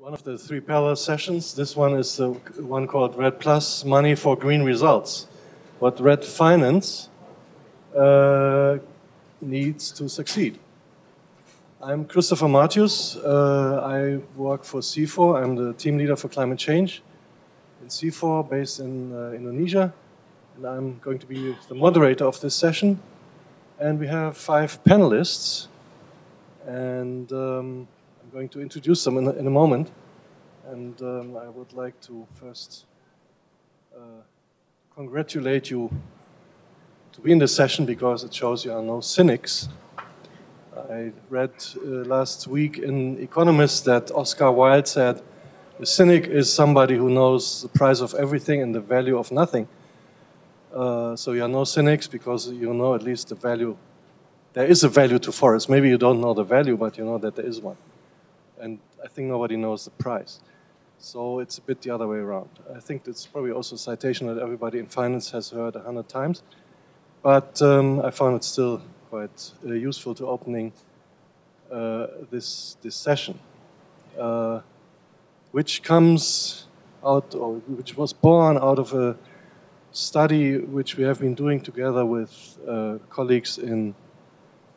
One of the three parallel sessions. This one is the one called REDD+, Money for Green Results. What REDD Finance needs to succeed. I'm Christopher Martius. I work for CIFOR. I'm the team leader for climate change in CIFOR, based in Indonesia. And I'm going to be the moderator of this session. And we have five panelists. And I'm going to introduce them in a moment, and I would like to first congratulate you to be in this session, because it shows you are no cynics. I read last week in Economist that Oscar Wilde said, "A cynic is somebody who knows the price of everything and the value of nothing." So you are no cynics because you know at least the value. There is a value to forests. Maybe you don't know the value, but you know that there is one. And I think nobody knows the price. So it's a bit the other way around. I think that's probably also a citation that everybody in finance has heard 100 times. But I found it still quite useful to opening this session, which comes out, or which was born out of a study which we have been doing together with colleagues in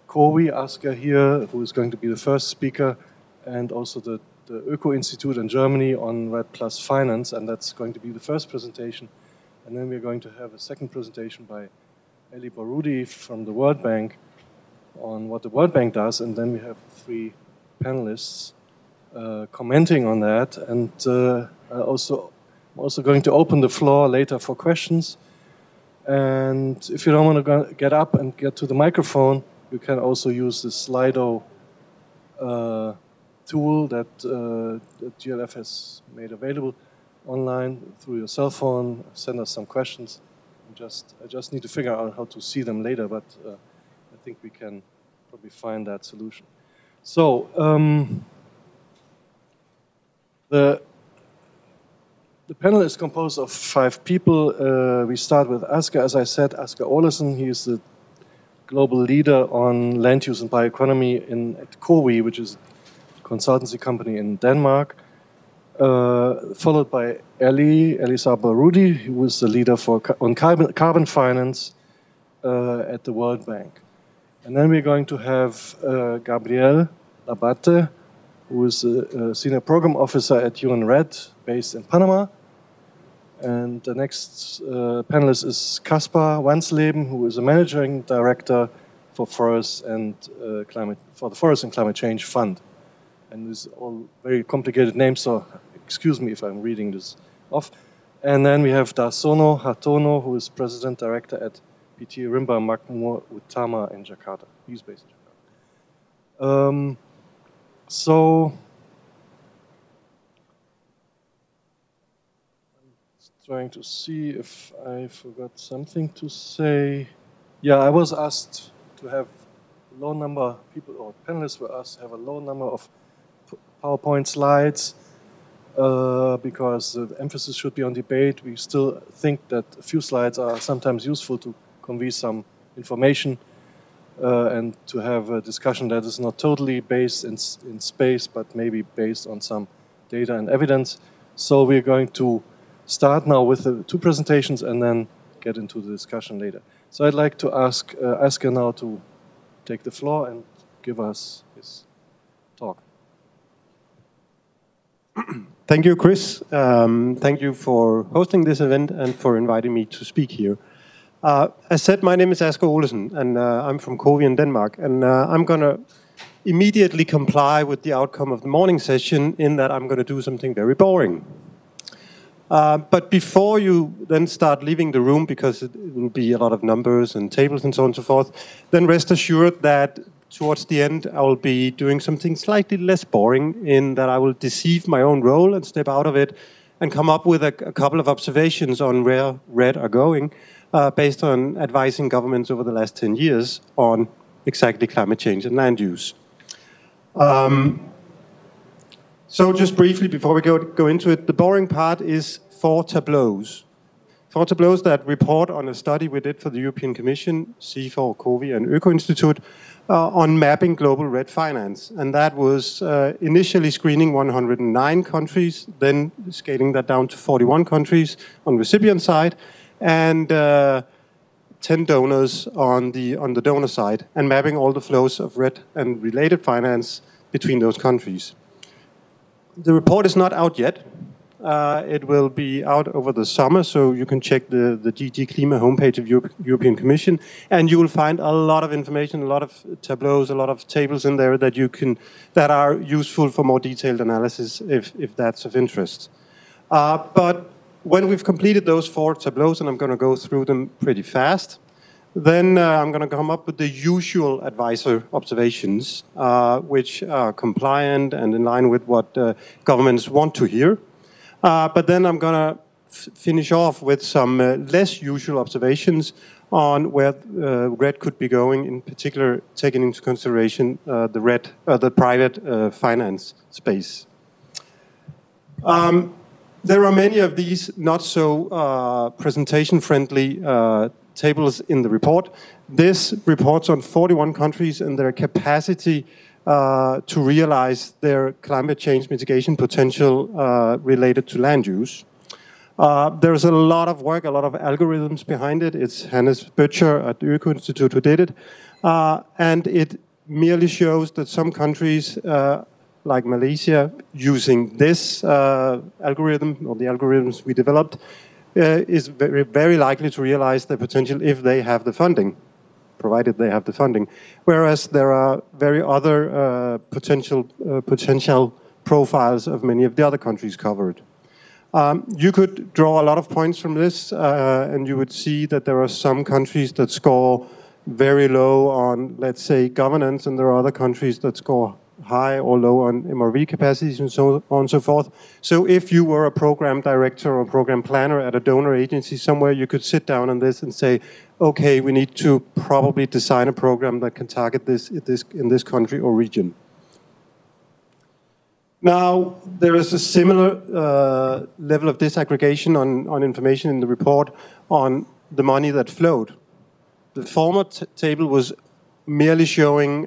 COWI, Asger here, who is going to be the first speaker, and also the Öko Institute in Germany on REDD+ Finance, and that's going to be the first presentation. And then we're going to have a second presentation by Elie Baroudi from the World Bank on what the World Bank does, and then we have three panelists commenting on that. And I'm also going to open the floor later for questions. And if you don't want to get up and get to the microphone, you can also use the Slido tool that GLF has made available online through your cell phone. Send us some questions. I just need to figure out how to see them later, but I think we can probably find that solution. So the panel is composed of five people. We start with Asger. As I said, Asger Olesen. He is the global leader on land use and bioeconomy at COWI, which is consultancy company in Denmark, followed by Elisabeth Rudy, who is the leader on carbon finance at the World Bank. And then we're going to have Gabriel Labatte, who is a senior program officer at UNRED, based in Panama. And the next panelist is Kaspar Wenzleben, who is a managing director for the Forest and Climate Change Fund. And these are all very complicated names, so excuse me if I'm reading this off. And then we have Darsono Hartono, who is president director at PT Rimba Makmur Utama in Jakarta. He's based in Jakarta. So I'm trying to see if I forgot something to say. Yeah, I was asked to have a low number of people, or panelists were asked to have a low number of PowerPoint slides, because the emphasis should be on debate. We still think that a few slides are sometimes useful to convey some information and to have a discussion that is not totally based in space, but maybe based on some data and evidence. So we're going to start now with the two presentations and then get into the discussion later. So I'd like to ask Asger now to take the floor and give us his talk. Thank you, Chris. Thank you for hosting this event and for inviting me to speak here. As said, my name is Asger Olesen, and I'm from COWI in Denmark. And I'm going to immediately comply with the outcome of the morning session in that I'm going to do something very boring. But before you then start leaving the room, because it will be a lot of numbers and tables and so on and so forth, then rest assured that towards the end, I will be doing something slightly less boring, in that I will deceive my own role and step out of it and come up with a couple of observations on where REDD are going, based on advising governments over the last 10 years on exactly climate change and land use. So just briefly, before we go into it, the boring part is 4 tableaus. For to blows that report on a study we did for the European Commission, CIFOR, COWI and Öko Institute, on mapping global REDD finance. And that was initially screening 109 countries, then scaling that down to 41 countries on recipient side, and 10 donors on the donor side, and mapping all the flows of REDD and related finance between those countries. The report is not out yet. It will be out over the summer, so you can check the DG Klima homepage of European Commission, and you will find a lot of information, a lot of tableaus, a lot of tables in there that you can that are useful for more detailed analysis if that's of interest. But when we've completed those four tableaus, and I'm going to go through them pretty fast, then I'm going to come up with the usual advisor observations, which are compliant and in line with what governments want to hear. But then I'm going to finish off with some less usual observations on where REDD could be going, in particular taking into consideration the private finance space. There are many of these not so presentation-friendly tables in the report. This reports on 41 countries and their capacity to realize their climate change mitigation potential related to land use. There's a lot of work, a lot of algorithms behind it. It's Hannes Böttcher at the Öko Institute who did it. And it merely shows that some countries like Malaysia, using this algorithm, or the algorithms we developed, is very, very likely to realize their potential if they have the funding, provided they have the funding. Whereas there are very other potential profiles of many of the other countries covered. You could draw a lot of points from this, and you would see that there are some countries that score very low on, let's say, governance, and there are other countries that score high or low on MRV capacities and so on and so forth. So if you were a program director or program planner at a donor agency somewhere, you could sit down on this and say, okay, we need to probably design a program that can target this in this country or region. Now, there is a similar level of disaggregation on information in the report on the money that flowed. The former table was merely showing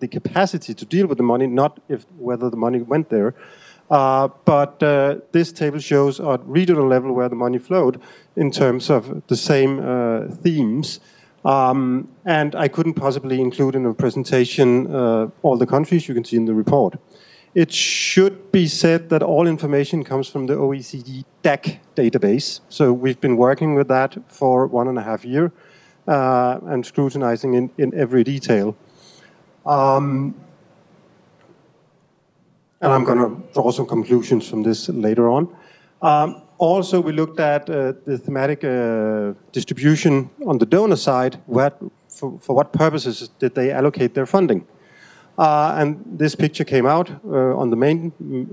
the capacity to deal with the money, not whether the money went there. But this table shows at regional level where the money flowed in terms of the same themes. And I couldn't possibly include in a presentation all the countries you can see in the report. It should be said that all information comes from the OECD DAC database. So we've been working with that for 1.5 years. And scrutinizing in every detail. And I'm going to draw some conclusions from this later on. Also, we looked at the thematic distribution on the donor side. For what purposes did they allocate their funding? And this picture came out on the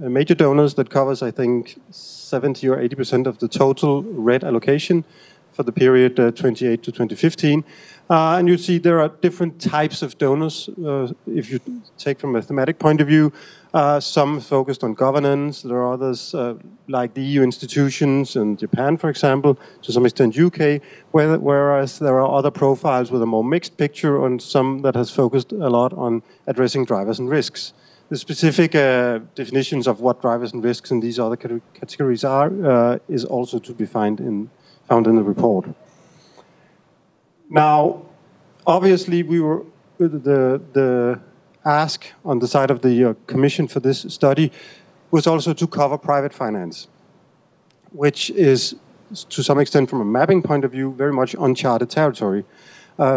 major donors that covers, I think, 70 or 80% of the total REDD allocation for the period 28 to 2015. And you see there are different types of donors. If you take from a thematic point of view, some focused on governance. There are others like the EU institutions and Japan, for example, to some extent UK, whereas there are other profiles with a more mixed picture on some that has focused a lot on addressing drivers and risks. The specific definitions of what drivers and risks in these other categories are is also to be found in the report. Now, obviously, we were the ask on the side of the commission for this study was also to cover private finance, which is, to some extent, from a mapping point of view, very much uncharted territory.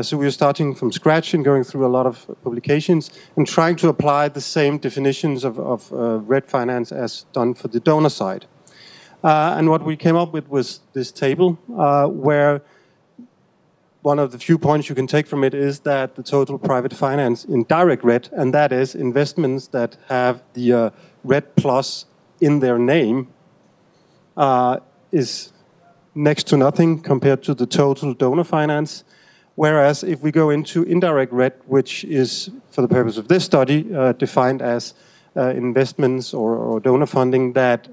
So we are starting from scratch and going through a lot of publications and trying to apply the same definitions of REDD finance as done for the donor side. And what we came up with was this table, where one of the few points you can take from it is that the total private finance in direct REDD, and that is investments that have the REDD+ in their name, is next to nothing compared to the total donor finance. Whereas if we go into indirect REDD, which is, for the purpose of this study, defined as investments or donor funding that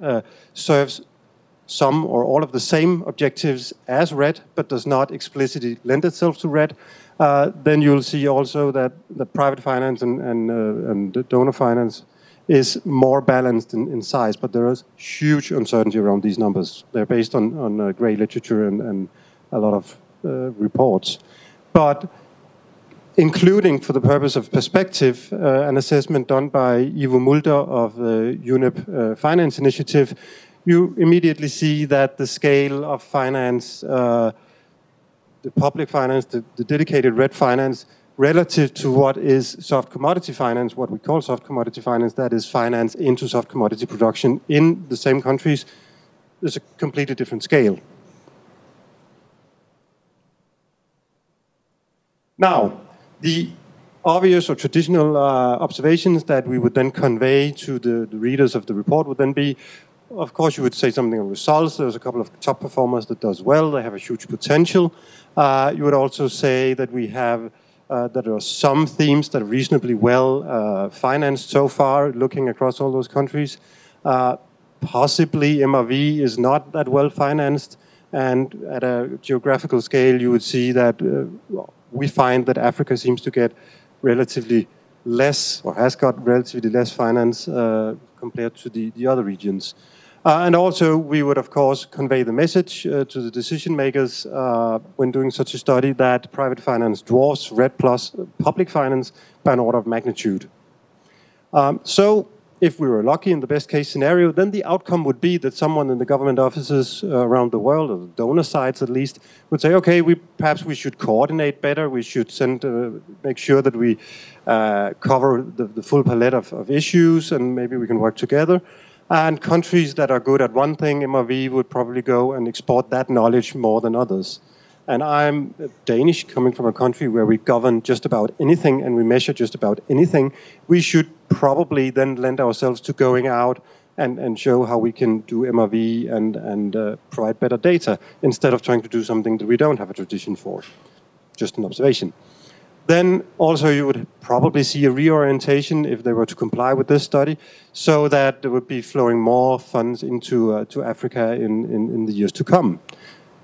serves some or all of the same objectives as REDD, but does not explicitly lend itself to REDD, then you'll see also that the private finance and donor finance is more balanced in size. But there is huge uncertainty around these numbers. They're based on grey literature and a lot of reports. But including, for the purpose of perspective, an assessment done by Ivo Mulder of the UNEP Finance Initiative, you immediately see that the scale of finance, the public finance, the dedicated REDD finance, relative to what is soft commodity finance, what we call soft commodity finance, that is finance into soft commodity production in the same countries, there's a completely different scale. Now, the obvious or traditional observations that we would then convey to the readers of the report would then be, of course, you would say something on results. There's a couple of top performers that does well. They have a huge potential. You would also say that we have that there are some themes that are reasonably well financed so far, looking across all those countries. Possibly MRV is not that well financed. And at a geographical scale, you would see that we find that Africa seems to get relatively less, or has got relatively less finance compared to the other regions. And also, we would, of course, convey the message to the decision makers when doing such a study that private finance dwarfs REDD+ public finance by an order of magnitude. So, if we were lucky in the best case scenario, then the outcome would be that someone in the government offices around the world, or the donor sides at least, would say, okay, perhaps we should coordinate better, we should send, make sure that we cover the full palette of issues, and maybe we can work together. And countries that are good at one thing, MRV, would probably go and export that knowledge more than others. And I'm Danish, coming from a country where we govern just about anything and we measure just about anything. We should probably then lend ourselves to going out and show how we can do MRV and provide better data, instead of trying to do something that we don't have a tradition for. Just an observation. Then also you would probably see a reorientation, if they were to comply with this study, so that there would be flowing more funds to Africa in the years to come.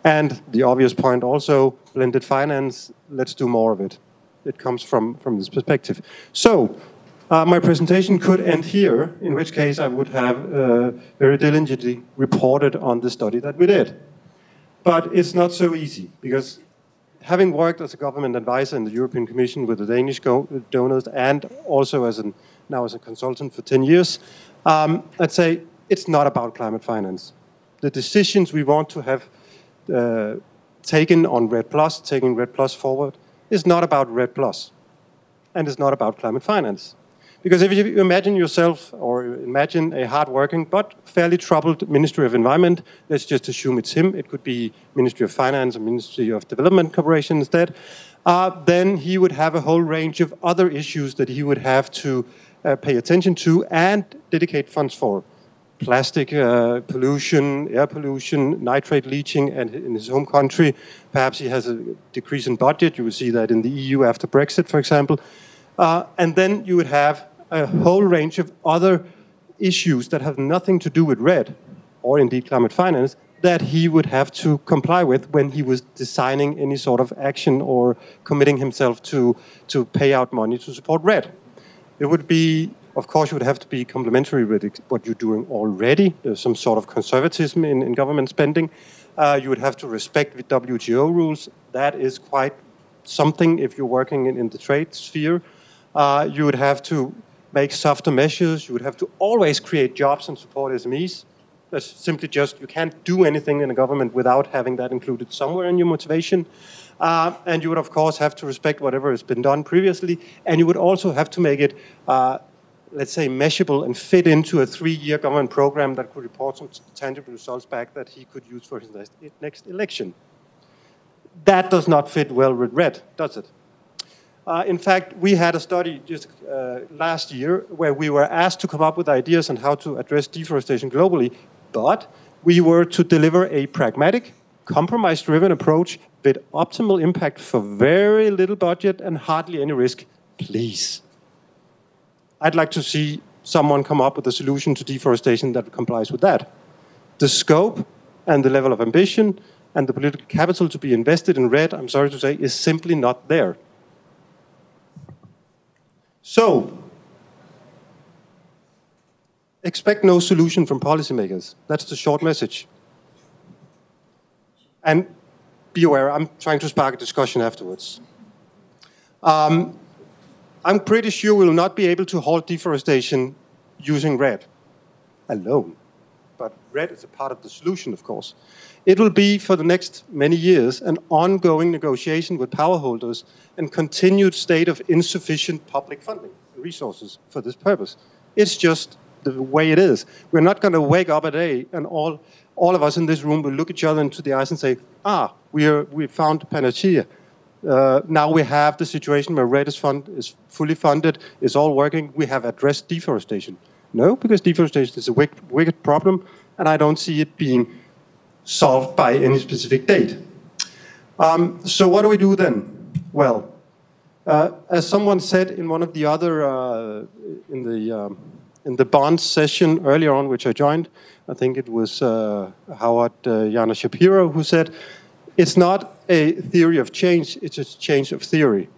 And the obvious point also, blended finance, let's do more of it. It comes from this perspective. So, my presentation could end here, in which case I would have very diligently reported on the study that we did. But it's not so easy, because having worked as a government advisor in the European Commission with the Danish donors, and also now as a consultant for 10 years, I'd say it's not about climate finance. The decisions we want to have taken on REDD+, taking REDD+ forward, is not about REDD+, and it's not about climate finance. Because if you imagine yourself, or imagine a hard-working but fairly troubled Ministry of Environment, let's just assume it's him, it could be Ministry of Finance or Ministry of Development Cooperation instead, then he would have a whole range of other issues that he would have to pay attention to and dedicate funds for. Plastic pollution, air pollution, nitrate leaching, and in his home country, perhaps he has a decrease in budget. You will see that in the EU after Brexit, for example. And then you would have a whole range of other issues that have nothing to do with REDD, or indeed climate finance, that he would have to comply with when he was designing any sort of action or committing himself to pay out money to support REDD. It would be, of course, you would have to be complementary with what you're doing already. There's some sort of conservatism in government spending. You would have to respect the WTO rules. That is quite something if you're working in the trade sphere. You would have to make softer measures. You would have to always create jobs and support SMEs. That's simply just, you can't do anything in a government without having that included somewhere in your motivation. And you would, of course, have to respect whatever has been done previously. And you would also have to make it, let's say, measurable and fit into a 3-year government program that could report some tangible results back that he could use for his next election. That does not fit well with REDD, does it? In fact, we had a study just last year where we were asked to come up with ideas on how to address deforestation globally, but we were to deliver a pragmatic, compromise-driven approach with optimal impact for very little budget and hardly any risk. Please. I'd like to see someone come up with a solution to deforestation that complies with that. The scope and the level of ambition and the political capital to be invested in REDD, I'm sorry to say, is simply not there. So, expect no solution from policymakers. That's the short message. And be aware, I'm trying to spark a discussion afterwards. I'm pretty sure we will not be able to halt deforestation using REDD alone. But REDD is a part of the solution, of course. It will be, for the next many years, an ongoing negotiation with power holders and continued state of insufficient public funding and resources for this purpose. It's just the way it is. We're not going to wake up a day and all of us in this room will look each other into the eyes and say, ah, we found panacea. Now we have the situation where REDD is fully funded, is all working, we have addressed deforestation. No, because deforestation is a wicked problem, and I don't see it being solved by any specific date. So what do we do then? Well, as someone said in one of the other, in the bond session earlier on, which I joined, I think it was Howard Jana Shapiro who said, it's not a theory of change, it's a change of theory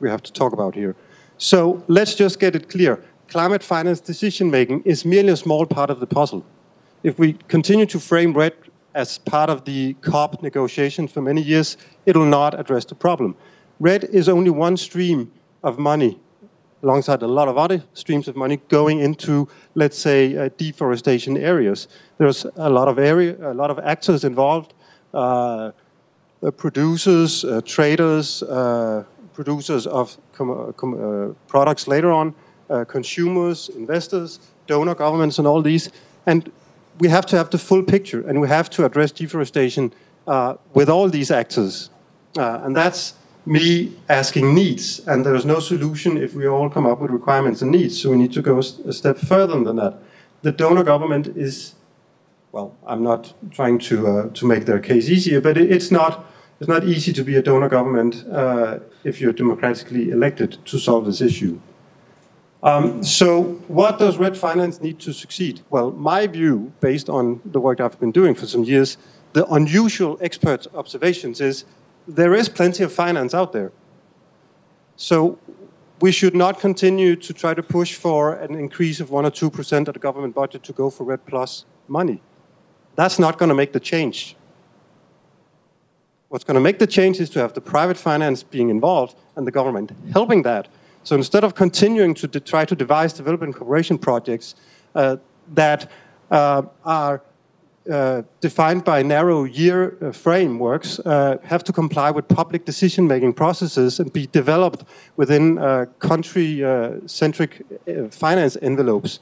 we have to talk about here. So let's just get it clear. Climate finance decision-making is merely a small part of the puzzle. If we continue to frame REDD as part of the COP negotiations for many years, it will not address the problem. REDD is only one stream of money, alongside a lot of other streams of money going into, let's say, deforestation areas. There's a lot of actors involved, producers, traders, producers of products later on, consumers, investors, donor governments, and all these. And we have to have the full picture, and we have to address deforestation with all these actors. And that's me asking needs. And there's no solution if we all come up with requirements and needs. So we need to go a step further than that. The donor government is, well, I'm not trying to make their case easier, but it's not easy to be a donor government if you're democratically elected to solve this issue. So what does REDD finance need to succeed? Well, my view, based on the work I've been doing for some years, the unusual expert observations is there is plenty of finance out there. So we should not continue to try to push for an increase of 1 or 2% of the government budget to go for REDD+ money. That's not going to make the change. What's going to make the change is to have the private finance being involved and the government helping that. So instead of continuing to try to devise development cooperation projects that are defined by narrow year frameworks, have to comply with public decision-making processes and be developed within country-centric finance envelopes,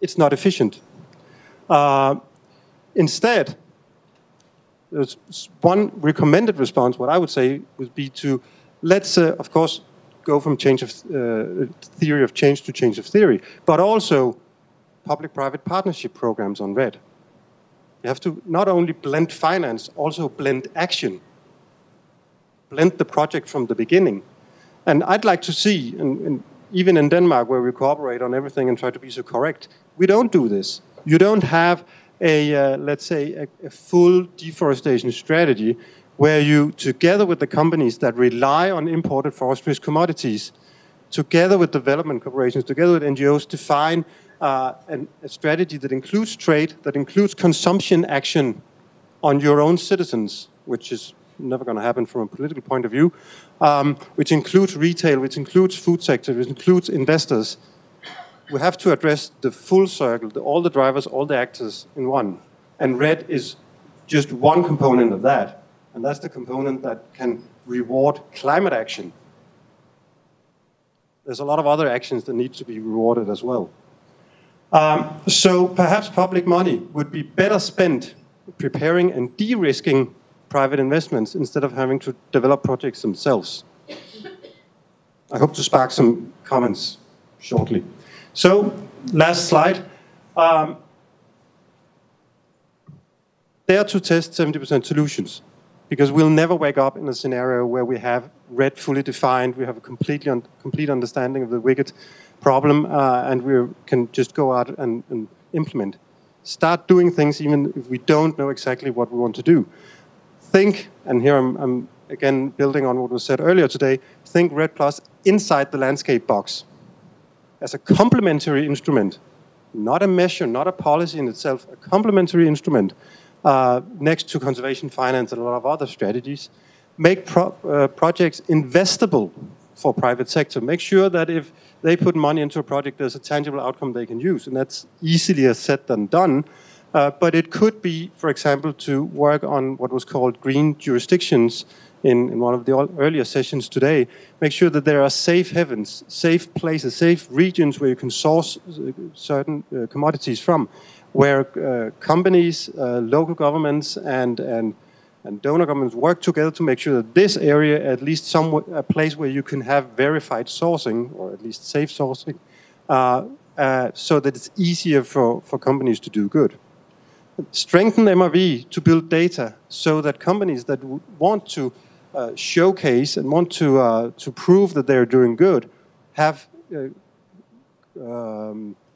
it's not efficient. Instead, there's one recommended response, what I would say would be to let's, of course, go from change of theory of change to change of theory, but also public-private partnership programs on REDD. You have to not only blend finance, also blend action, blend the project from the beginning. And I'd like to see, and even in Denmark, where we cooperate on everything and try to be so correct, we don't do this. You don't have a, let's say, a full deforestation strategy where you, together with the companies that rely on imported forestry commodities, together with development corporations, together with NGOs, define a strategy that includes trade, that includes consumption action on your own citizens, which is never going to happen from a political point of view, which includes retail, which includes food sector, which includes investors. We have to address the full circle, all the drivers, all the actors in one. And REDD is just one component of that. And that's the component that can reward climate action. There's a lot of other actions that need to be rewarded as well. So perhaps public money would be better spent preparing and de-risking private investments instead of having to develop projects themselves. I hope to spark some comments shortly. So, last slide. Dare to test 70% solutions. Because we'll never wake up in a scenario where we have REDD fully defined, we have a complete understanding of the wicked problem, and we can just go out and implement. Start doing things even if we don't know exactly what we want to do. Think, and here I'm again building on what was said earlier today, think REDD+ inside the landscape box as a complementary instrument, not a measure, not a policy in itself, a complementary instrument next to conservation finance and a lot of other strategies. Make projects investable for private sector. Make sure that if they put money into a project, there's a tangible outcome they can use. And that's easier said than done. But it could be, for example, to work on what was called green jurisdictions in one of the earlier sessions today. Make sure that there are safe havens, safe places, safe regions where you can source certain commodities from, where companies, local governments, and donor governments work together to make sure that this area, at least a place where you can have verified sourcing, or at least safe sourcing, so that it's easier for companies to do good. Strengthen MRV to build data so that companies that want to showcase and want to prove that they're doing good have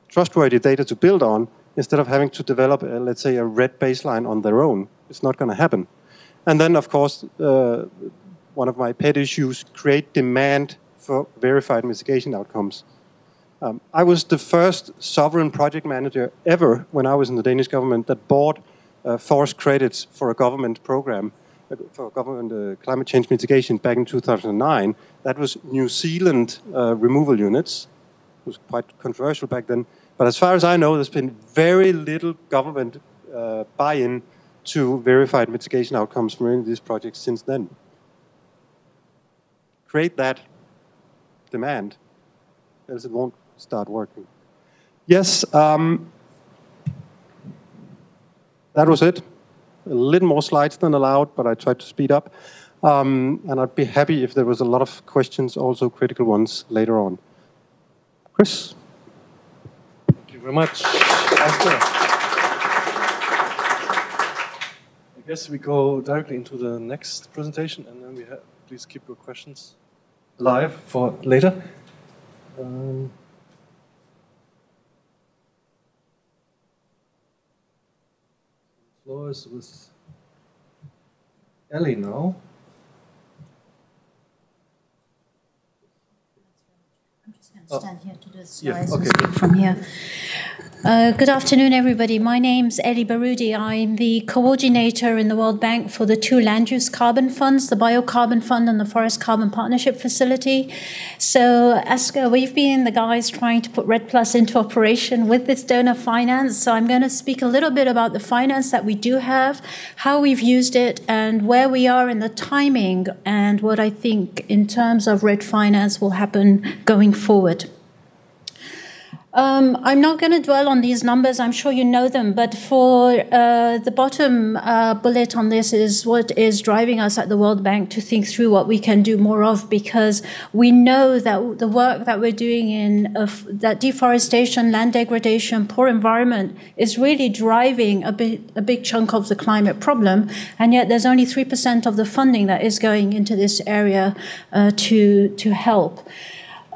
trustworthy data to build on, instead of having to develop, let's say, a red baseline on their own. It's not going to happen. And then, of course, one of my pet issues, create demand for verified mitigation outcomes. I was the first sovereign project manager ever, when I was in the Danish government, that bought forest credits for a government program, for government climate change mitigation back in 2009. That was New Zealand removal units. It was quite controversial back then. But as far as I know, there's been very little government buy-in to verified mitigation outcomes from any of these projects since then. Create that demand, else it won't start working. Yes, that was it. A little more slides than allowed, but I tried to speed up. And I'd be happy if there was a lot of questions, also critical ones, later on. Chris? Thank you very much. I guess we go directly into the next presentation, and then we have, please keep your questions live for later. The floor is with Elie now. I'm just going to stand here to this slide and speak from here. Good afternoon, everybody. My name's Elie Baroudi. I'm the coordinator in the World Bank for the two land use carbon funds, the BioCarbon Fund and the Forest Carbon Partnership Facility. So, Asger, we've been the guys trying to put REDD+ into operation with this donor finance. So I'm going to speak a little bit about the finance that we do have, how we've used it, and where we are in the timing, and what I think in terms of REDD finance will happen going forward. I'm not going to dwell on these numbers. I'm sure you know them. But for the bottom bullet on this is what is driving us at the World Bank to think through what we can do more of, because we know that the work that we're doing in that deforestation, land degradation, poor environment is really driving a big chunk of the climate problem. And yet there's only 3% of the funding that is going into this area to help.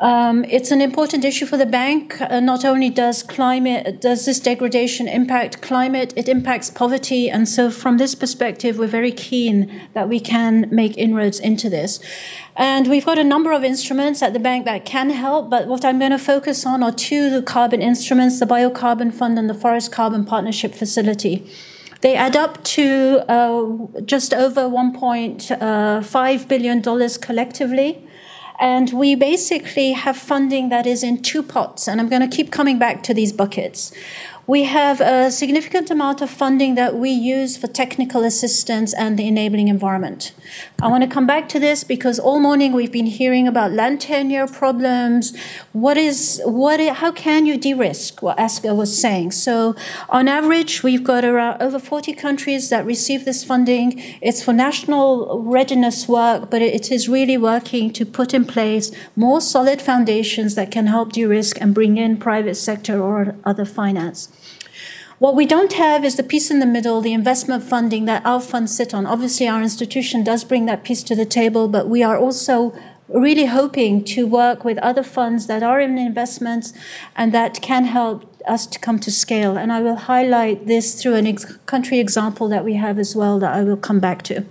It's an important issue for the bank. Not only does this degradation impact climate, it impacts poverty. And so from this perspective, we're very keen that we can make inroads into this. And we've got a number of instruments at the bank that can help, but what I'm going to focus on are two carbon instruments, the BioCarbon Fund and the Forest Carbon Partnership Facility. They add up to just over $1.5 billion collectively. And we basically have funding that is in two pots, and I'm going to keep coming back to these buckets. We have a significant amount of funding that we use for technical assistance and the enabling environment. I want to come back to this because all morning we've been hearing about land tenure problems. How can you de-risk, what Asger was saying? So on average, we've got around over 40 countries that receive this funding. It's for national readiness work, but it is really working to put in place more solid foundations that can help de-risk and bring in private sector or other finance. What we don't have is the piece in the middle, the investment funding that our funds sit on. Obviously, our institution does bring that piece to the table, but we are also really hoping to work with other funds that are in investments and that can help us to come to scale. And I will highlight this through an country example that we have as well that I will come back to.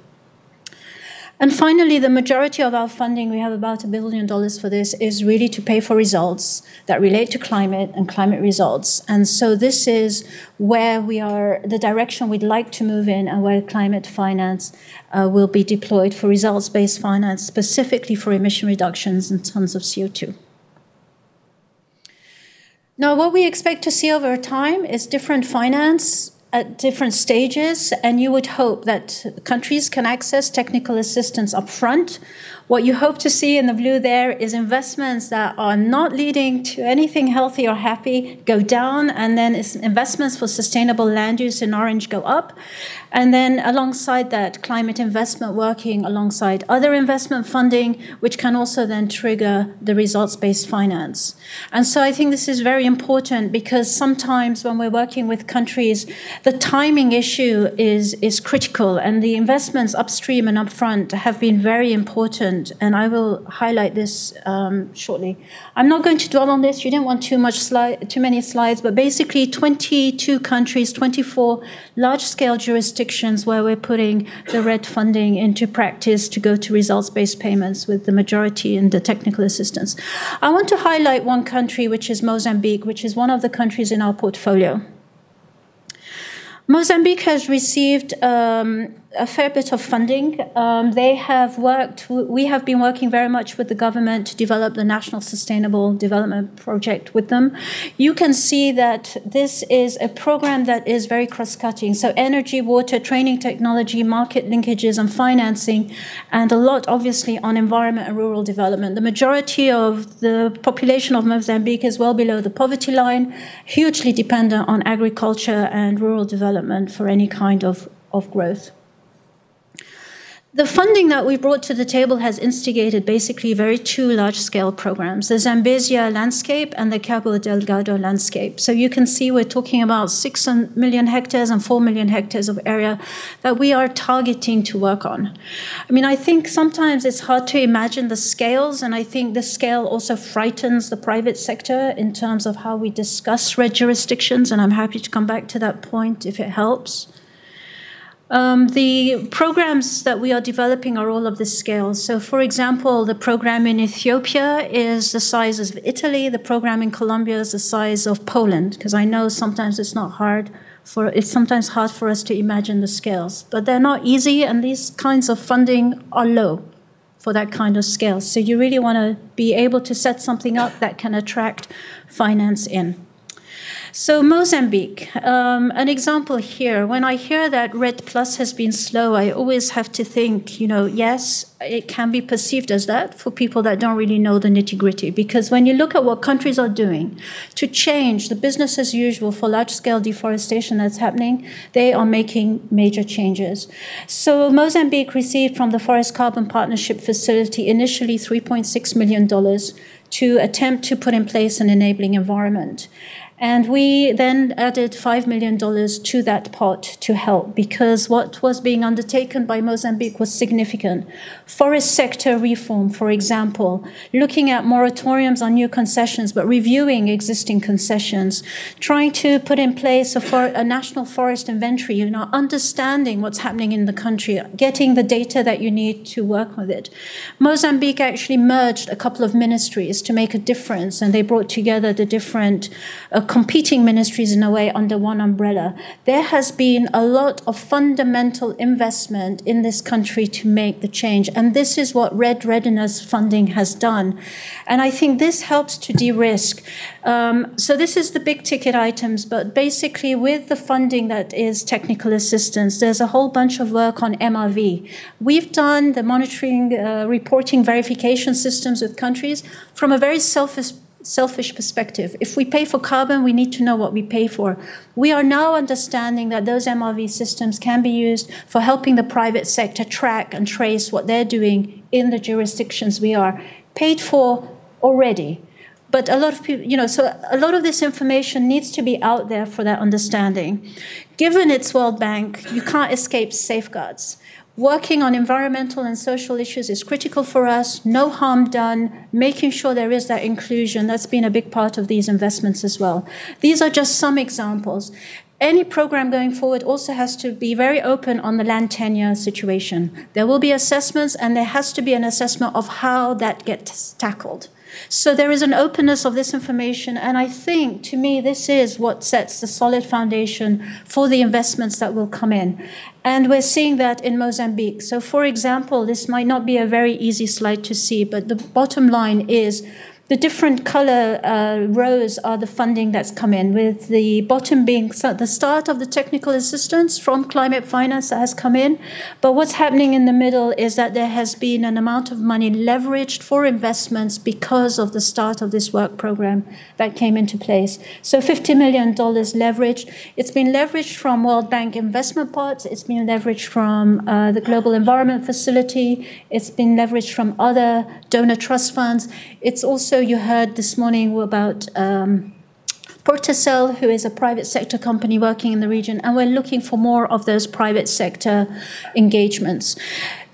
And finally, the majority of our funding, we have about $1 billion for this, is really to pay for results that relate to climate and climate results. And so this is where we are, the direction we'd like to move in, and where climate finance will be deployed for results-based finance, specifically for emission reductions in tons of CO2. Now, what we expect to see over time is different finance at different stages, and you would hope that countries can access technical assistance up front. What you hope to see in the blue there is investments that are not leading to anything healthy or happy go down, and then investments for sustainable land use in orange go up. And then alongside that, climate investment working alongside other investment funding, which can also then trigger the results-based finance. And so I think this is very important, because sometimes when we're working with countries, the timing issue is critical, and the investments upstream and upfront have been very important, and I will highlight this shortly. I'm not going to dwell on this. You didn't want too many slides, but basically 22 countries, 24 large-scale jurisdictions where we're putting the REDD funding into practice to go to results-based payments, with the majority in the technical assistance. I want to highlight one country, which is Mozambique, which is one of the countries in our portfolio. Mozambique has received a fair bit of funding. They have worked, we have been working very much with the government to develop the National Sustainable Development Project with them. You can see that this is a program that is very cross-cutting. So energy, water, training technology, market linkages and financing, and a lot obviously on environment and rural development. The majority of the population of Mozambique is well below the poverty line, hugely dependent on agriculture and rural development for any kind of growth. The funding that we brought to the table has instigated basically two large-scale programs, the Zambezia landscape and the Cabo Delgado landscape. So you can see we're talking about 6 million hectares and 4 million hectares of area that we are targeting to work on. I mean, I think sometimes it's hard to imagine the scales, and I think the scale also frightens the private sector in terms of how we discuss REDD jurisdictions, and I'm happy to come back to that point if it helps. The programs that we are developing are all of this scale. So, for example, the program in Ethiopia is the size of Italy. The program in Colombia is the size of Poland, because I know sometimes it's sometimes hard for us to imagine the scales. But they're not easy, and these kinds of funding are low for that kind of scale. So you really want to be able to set something up that can attract finance in. So Mozambique, an example here. When I hear that REDD+ has been slow, I always have to think, you know, yes, it can be perceived as that for people that don't really know the nitty-gritty. Because when you look at what countries are doing to change the business as usual for large-scale deforestation that's happening, they are making major changes. So Mozambique received from the Forest Carbon Partnership Facility initially $3.6 million to attempt to put in place an enabling environment. And we then added $5 million to that pot to help, because what was being undertaken by Mozambique was significant. Forest sector reform, for example, looking at moratoriums on new concessions, but reviewing existing concessions, trying to put in place a national forest inventory, you know, understanding what's happening in the country, getting the data that you need to work with it. Mozambique actually merged a couple of ministries to make a difference, and they brought together the different competing ministries in a way under one umbrella. There has been a lot of fundamental investment in this country to make the change, and this is what REDD readiness funding has done. And I think this helps to de-risk. So this is the big ticket items, but basically with the funding that is technical assistance, there's a whole bunch of work on MRV. We've done the monitoring, reporting, verification systems with countries from a very selfish perspective. If we pay for carbon, we need to know what we pay for. We are now understanding that those MRV systems can be used for helping the private sector track and trace what they're doing in the jurisdictions we are paid for already. But a lot of people, you know, so a lot of this information needs to be out there for that understanding. Given it's World Bank, you can't escape safeguards. Working on environmental and social issues is critical for us. No harm done, making sure there is that inclusion. That's been a big part of these investments as well. These are just some examples. Any program going forward also has to be very open on the land tenure situation. There will be assessments, and there has to be an assessment of how that gets tackled. So there is an openness of this information, and I think, to me, this is what sets the solid foundation for the investments that will come in. And we're seeing that in Mozambique. So, for example, this might not be a very easy slide to see, but the bottom line is the different color rows are the funding that's come in, with the bottom being the start of the technical assistance from climate finance that has come in. But what's happening in the middle is that there has been an amount of money leveraged for investments because of the start of this work program that came into place. So $50 million leveraged. It's been leveraged from World Bank investment parts. It's been leveraged from the Global Environment Facility. It's been leveraged from other donor trust funds. It's also, you heard this morning about Portacel, who is a private sector company working in the region, and we're looking for more of those private sector engagements.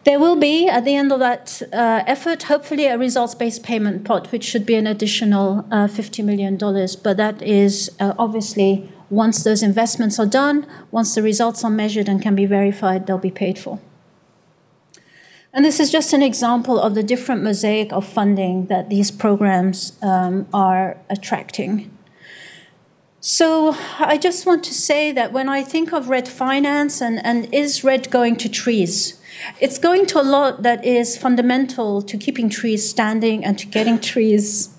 There will be, at the end of that effort, hopefully a results-based payment pot, which should be an additional $50 million, but that is obviously, once those investments are done, once the results are measured and can be verified, they'll be paid for. And this is just an example of the different mosaic of funding that these programs are attracting. So I just want to say that when I think of REDD finance and is REDD going to trees, it's going to a lot that is fundamental to keeping trees standing and to getting trees,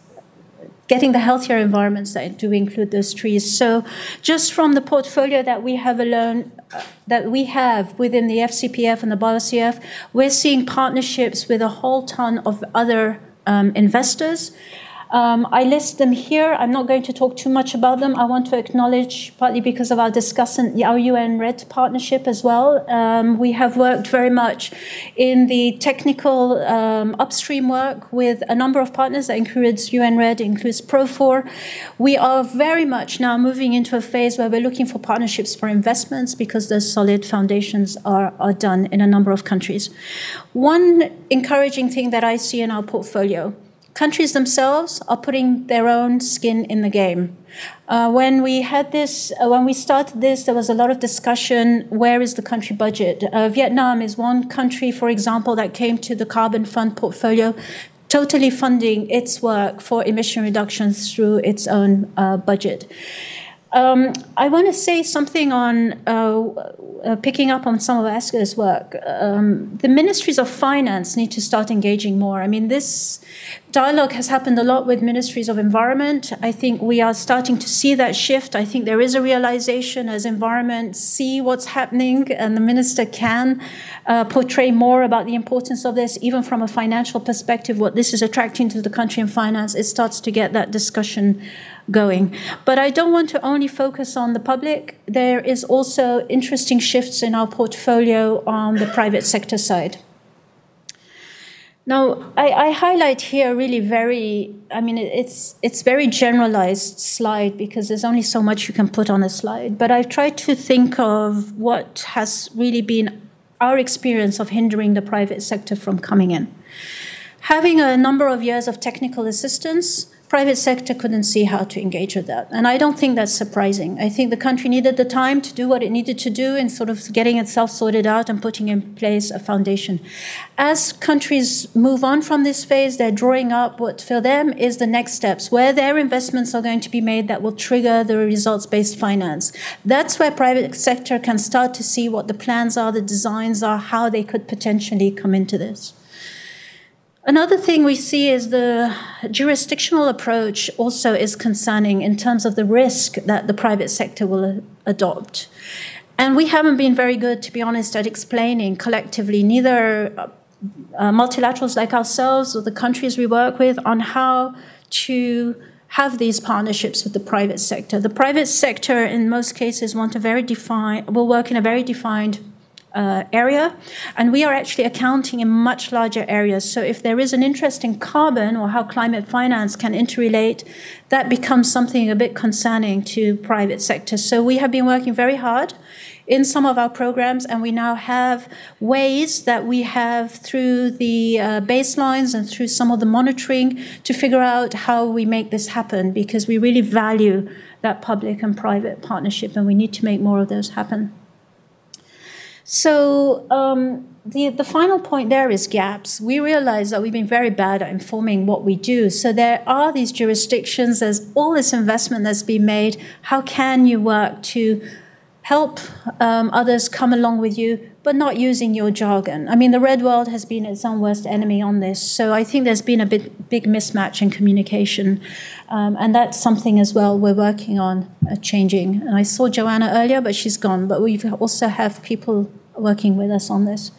getting the healthier environments that do include those trees. So just from the portfolio that we have alone, that we have within the FCPF and the BioCF, we're seeing partnerships with a whole ton of other investors. I list them here. I'm not going to talk too much about them. I want to acknowledge, partly because of our discussant, our UN-RED partnership as well. We have worked very much in the technical upstream work with a number of partners. That includes UN-RED, includes Profor. We are very much now moving into a phase where we're looking for partnerships for investments, because those solid foundations are done in a number of countries. One encouraging thing that I see in our portfolio: countries themselves are putting their own skin in the game. When we started this, there was a lot of discussion, where is the country budget? Vietnam is one country, for example, that came to the Carbon Fund portfolio, totally funding its work for emission reductions through its own budget. I want to say something on picking up on some of Asger's work. The ministries of finance need to start engaging more. I mean, this dialogue has happened a lot with ministries of environment. I think we are starting to see that shift. I think there is a realization as environment see what's happening, and the minister can portray more about the importance of this, even from a financial perspective, what this is attracting to the country in finance. It starts to get that discussion going. But I don't want to only focus on the public. There is also interesting shifts in our portfolio on the private sector side. Now, I highlight here really it's very generalized slide, because there's only so much you can put on a slide. But I've tried to think of what has really been our experience of hindering the private sector from coming in. Having a number of years of technical assistance, private sector couldn't see how to engage with that. And I don't think that's surprising. I think the country needed the time to do what it needed to do in sort of getting itself sorted out and putting in place a foundation. As countries move on from this phase, they're drawing up what for them is the next steps, where their investments are going to be made that will trigger the results-based finance. That's where private sector can start to see what the plans are, the designs are, how they could potentially come into this. Another thing we see is the jurisdictional approach also is concerning in terms of the risk that the private sector will adopt. And we haven't been very good, to be honest, at explaining collectively, neither multilaterals like ourselves or the countries we work with, on how to have these partnerships with the private sector. The private sector, in most cases, will work in a very defined area, and we are actually accounting in much larger areas. So if there is an interest in carbon or how climate finance can interrelate, that becomes something a bit concerning to private sector. So we have been working very hard in some of our programs, and we now have ways that we have through the baselines and through some of the monitoring to figure out how we make this happen, because we really value that public and private partnership, and we need to make more of those happen. So the final point there is gaps. We realize that we've been very bad at informing what we do. So there are these jurisdictions, there's all this investment that's been made. How can you work to help others come along with you, but not using your jargon? I mean, the red world has been its own worst enemy on this. So I think there's been a big mismatch in communication. And that's something as well we're working on changing. And I saw Joanna earlier, but she's gone. But we also have people working with us on this.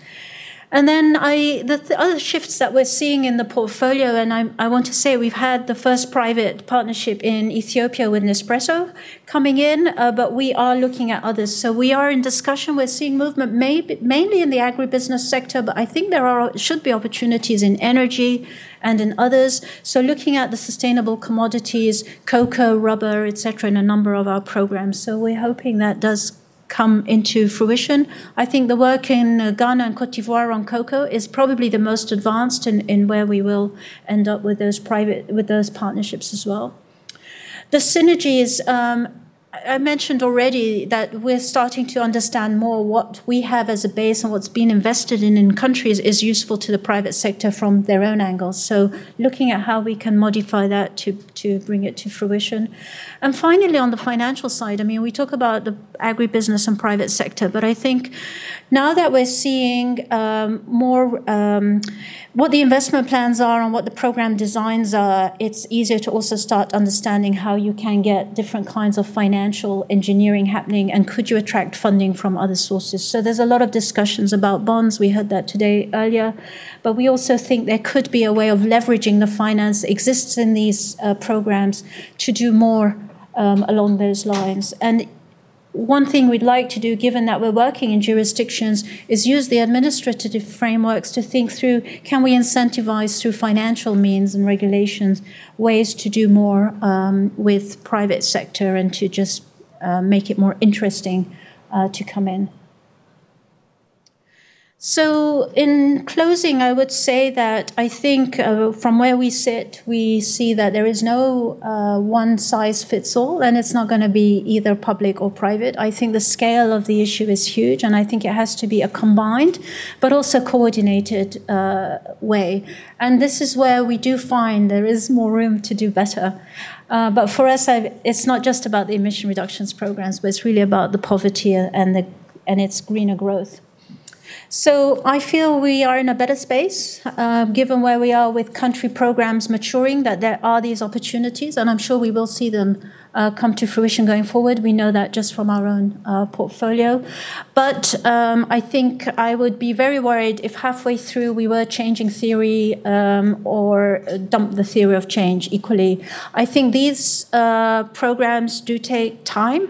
And then the other shifts that we're seeing in the portfolio, and I want to say we've had the first private partnership in Ethiopia with Nespresso coming in, but we are looking at others. So we are in discussion. We're seeing movement mainly in the agribusiness sector, but I think there should be opportunities in energy and in others. So looking at the sustainable commodities, cocoa, rubber, etc., in a number of our programs. So we're hoping that does come into fruition. I think the work in Ghana and Cote d'Ivoire on cocoa is probably the most advanced in where we will end up with those partnerships as well. The synergies, I mentioned already that we're starting to understand more what we have as a base and what's been invested in countries is useful to the private sector from their own angles. So looking at how we can modify that to bring it to fruition. And finally, on the financial side, I mean, we talk about the agribusiness and private sector, but I think now that we're seeing more what the investment plans are and what the program designs are, it's easier to also start understanding how you can get different kinds of financial engineering happening, and could you attract funding from other sources. So there's a lot of discussions about bonds. We heard that today earlier. But we also think there could be a way of leveraging the finance that exists in these programs to do more along those lines. And one thing we'd like to do, given that we're working in jurisdictions, is use the administrative frameworks to think through, can we incentivize through financial means and regulations ways to do more with private sector and to just make it more interesting to come in. So in closing, I would say that I think from where we sit, we see that there is no one size fits all, and it's not going to be either public or private. I think the scale of the issue is huge, and I think it has to be a combined but also coordinated way. And this is where we do find there is more room to do better. But for us, it's not just about the emission reductions programs, but it's really about the poverty and its greener growth. So I feel we are in a better space, given where we are with country programs maturing, that there are these opportunities, and I'm sure we will see them come to fruition going forward. We know that just from our own portfolio. But I think I would be very worried if halfway through we were changing theory or dump the theory of change equally. I think these programs do take time.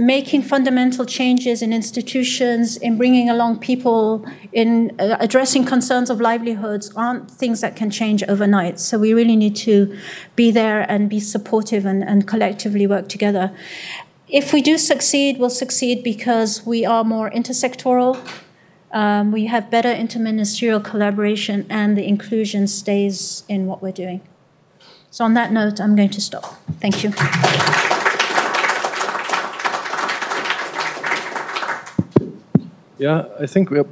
Making fundamental changes in institutions, in bringing along people, in addressing concerns of livelihoods aren't things that can change overnight. So we really need to be there and be supportive and collectively work together. If we do succeed, we'll succeed because we are more intersectoral. We have better interministerial collaboration, and the inclusion stays in what we're doing. So on that note, I'm going to stop. Thank you. Yeah, I think we are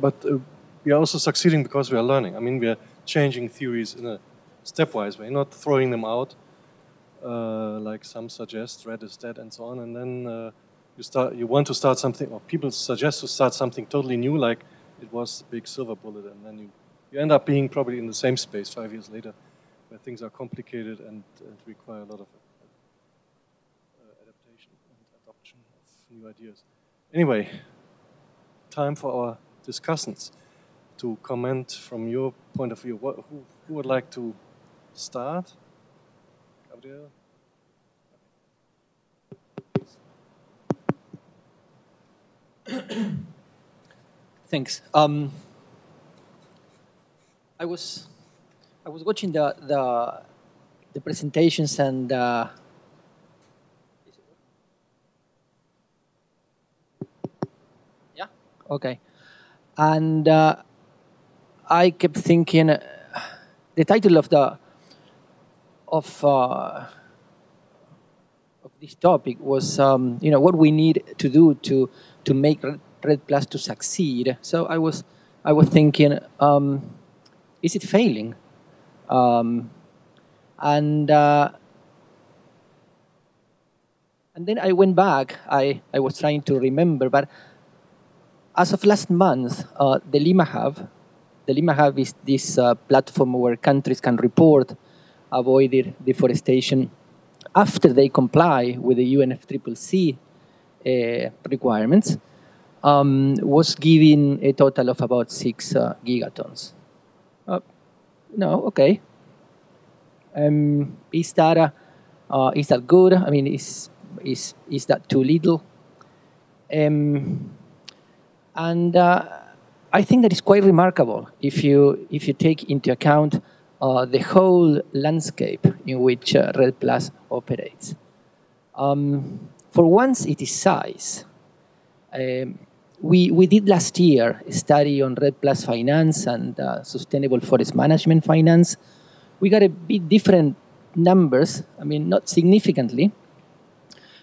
also succeeding because we are learning. I mean, we are changing theories in a stepwise way, not throwing them out like some suggest, REDD is dead and so on. And then you want to start something, or people suggest to start something totally new, like it was the big silver bullet. And then you end up being probably in the same space 5 years later, where things are complicated and require a lot of adaptation and adoption of new ideas. Anyway. Time for our discussants to comment from your point of view. Who would like to start? Gabriel? Thanks. I was watching the presentations and. Okay. And I kept thinking, the title of the of this topic was, you know, what we need to do to make REDD+ to succeed. So I was thinking, is it failing? And then I went back. I was trying to remember, but as of last month, the Lima Hub. The Lima Hub is this platform where countries can report avoided deforestation after they comply with the UNFCCC requirements. Was giving a total of about 6 gigatons. No, okay. Is that good? I mean, is that too little? I think that is quite remarkable if you take into account the whole landscape in which REDD+ operates. For once, it is size. We did last year a study on REDD+ finance and sustainable forest management finance. We got a bit different numbers. I mean, not significantly,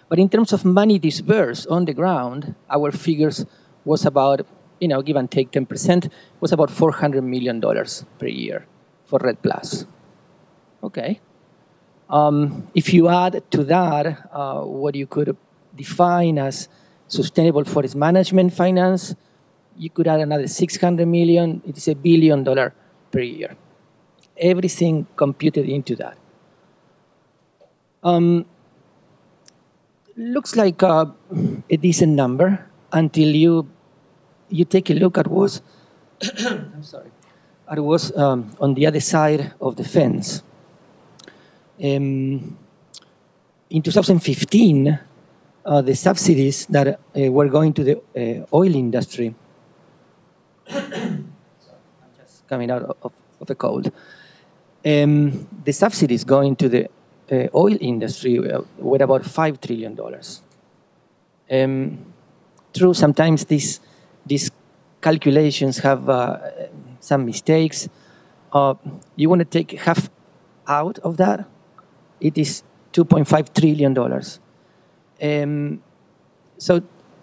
but in terms of money disbursed on the ground, our figures was about, you know, give and take 10%, was about $400 million per year for REDD+. Okay. If you add to that what you could define as sustainable forest management finance, you could add another $600 million. It is $1 billion per year. Everything computed into that. Looks like a decent number until you take a look at what was on the other side of the fence. In 2015, the subsidies that were going to the oil industry, I'm just coming out of a cold, the subsidies going to the oil industry were about $5 trillion. True, sometimes these calculations have some mistakes. You want to take half out of that? It is $2.5 trillion.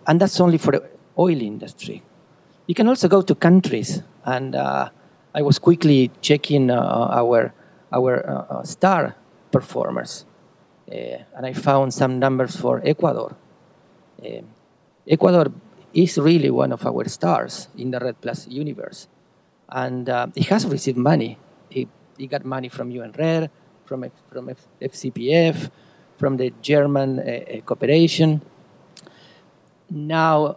And that's only for the oil industry. You can also go to countries. And I was quickly checking our star performers. And I found some numbers for Ecuador. Ecuador is really one of our stars in the REDD+ universe. And it has received money. It got money from UNRED, from FCPF, from the German cooperation. Now,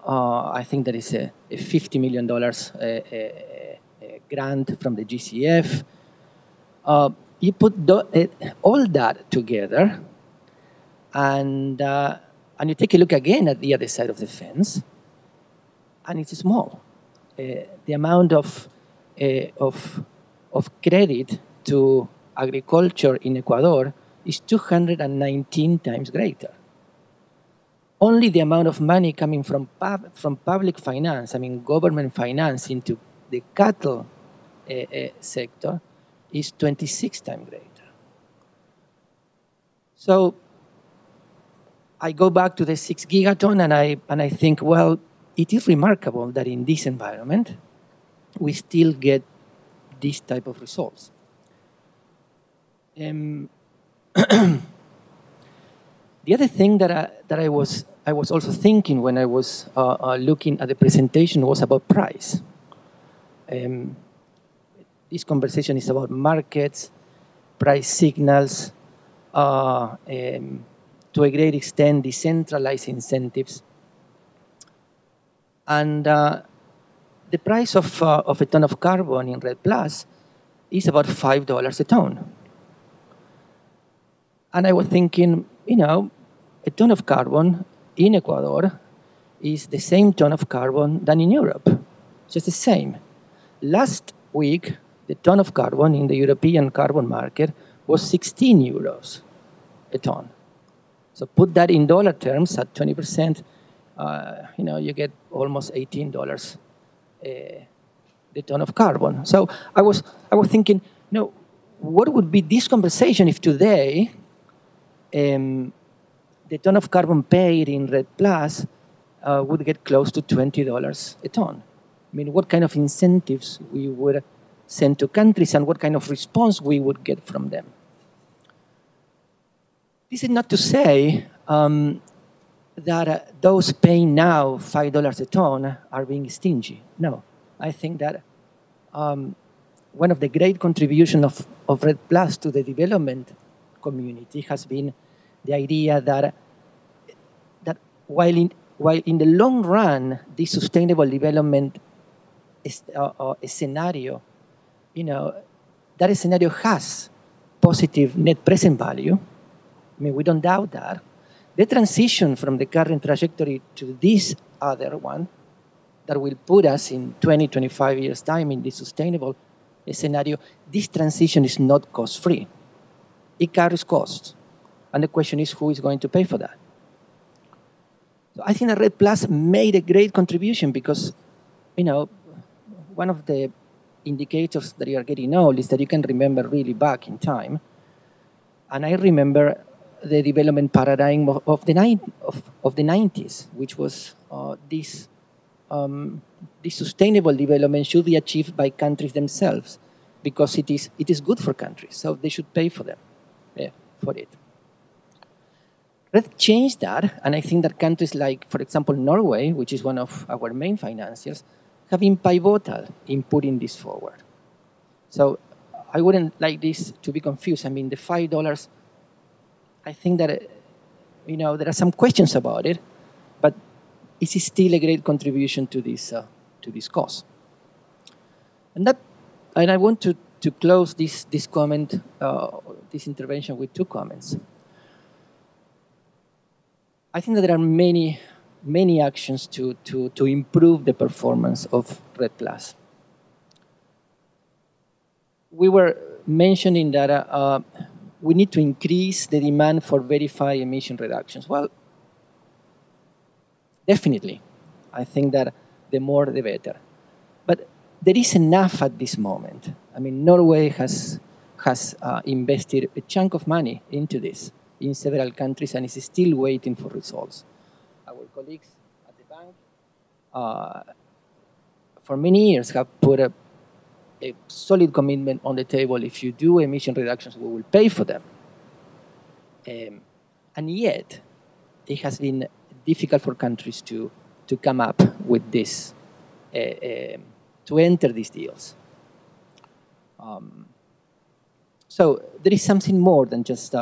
I think there is a $50 million grant from the GCF. You put all that together, and you take a look again at the other side of the fence, and it's small. The amount of credit to agriculture in Ecuador is 219 times greater. Only the amount of money coming from public finance, I mean government finance, into the cattle sector is 26 times greater. So I go back to the 6 gigaton and I think, well, it is remarkable that in this environment, we still get this type of results. The other thing that I was also thinking when I was looking at the presentation was about price. This conversation is about markets, price signals, to a great extent, decentralized incentives. And the price of a ton of carbon in REDD+ is about $5 a ton. And I was thinking, you know, a ton of carbon in Ecuador is the same ton of carbon than in Europe, just the same. Last week, the ton of carbon in the European carbon market was 16 euros a ton. So put that in dollar terms at 20%, you get almost $18 the ton of carbon. So I was thinking, what would be this conversation if today the ton of carbon paid in REDD+ would get close to $20 a ton? I mean, what kind of incentives we would send to countries and what kind of response we would get from them? This is not to say that those paying now $5 a ton are being stingy. No, I think that one of the great contributions of REDD+ to the development community has been the idea that, while in the long run, this sustainable development is, a scenario, that scenario has positive net present value. I mean, we don't doubt that. The transition from the current trajectory to this other one that will put us in 20, 25 years' time in this sustainable scenario, this transition is not cost-free. It carries costs. And the question is, who is going to pay for that? So I think that REDD+ made a great contribution because, one of the indicators that you are getting old is that you can remember really back in time. And I remember the development paradigm of the 90s, which was this sustainable development should be achieved by countries themselves because it is good for countries, so they should pay for it. REDD changed that, and I think that countries like, for example, Norway, which is one of our main financiers, have been pivotal in putting this forward. So I wouldn't like this to be confused. I mean, the $5, I think that, there are some questions about it, but it is still a great contribution to this cause. And I want to close this comment, this intervention with two comments. I think that there are many, many actions to improve the performance of REDD+. We were mentioning that we need to increase the demand for verified emission reductions. Well, definitely. I think that the more, the better. But there is enough at this moment. I mean, Norway has invested a chunk of money into this in several countries and is still waiting for results. Our colleagues at the bank, for many years, have put a solid commitment on the table. If you do emission reductions, we will pay for them. And yet, it has been difficult for countries to come up with this, to enter these deals. So there is something more than just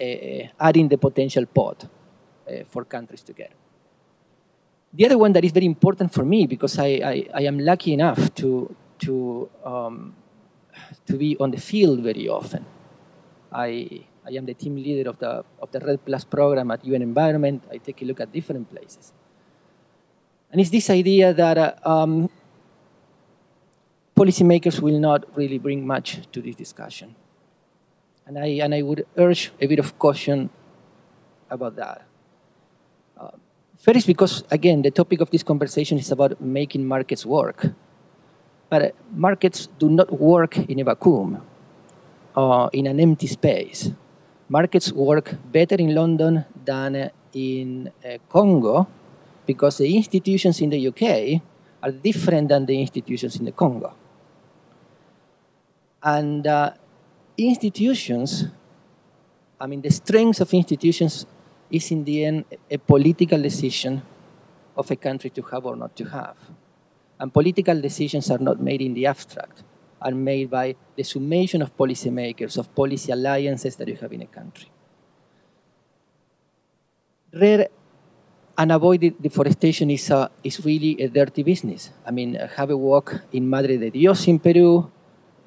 adding the potential pot for countries to get. The other one that is very important for me, because I am lucky enough to be on the field very often. I am the team leader of the REDD+ program at UN Environment. I take a look at different places. And it's this idea that policymakers will not really bring much to this discussion. And I would urge a bit of caution about that. First, because, again, the topic of this conversation is about making markets work. But markets do not work in a vacuum, in an empty space. Markets work better in London than in Congo because the institutions in the UK are different than the institutions in the Congo. And institutions, I mean, the strengths of institutions is in the end a political decision of a country to have or not to have. And political decisions are not made in the abstract, are made by the summation of policymakers, of policy alliances that you have in a country. Rare unavoided deforestation is really a dirty business. I mean, have a walk in Madre de Dios in Peru,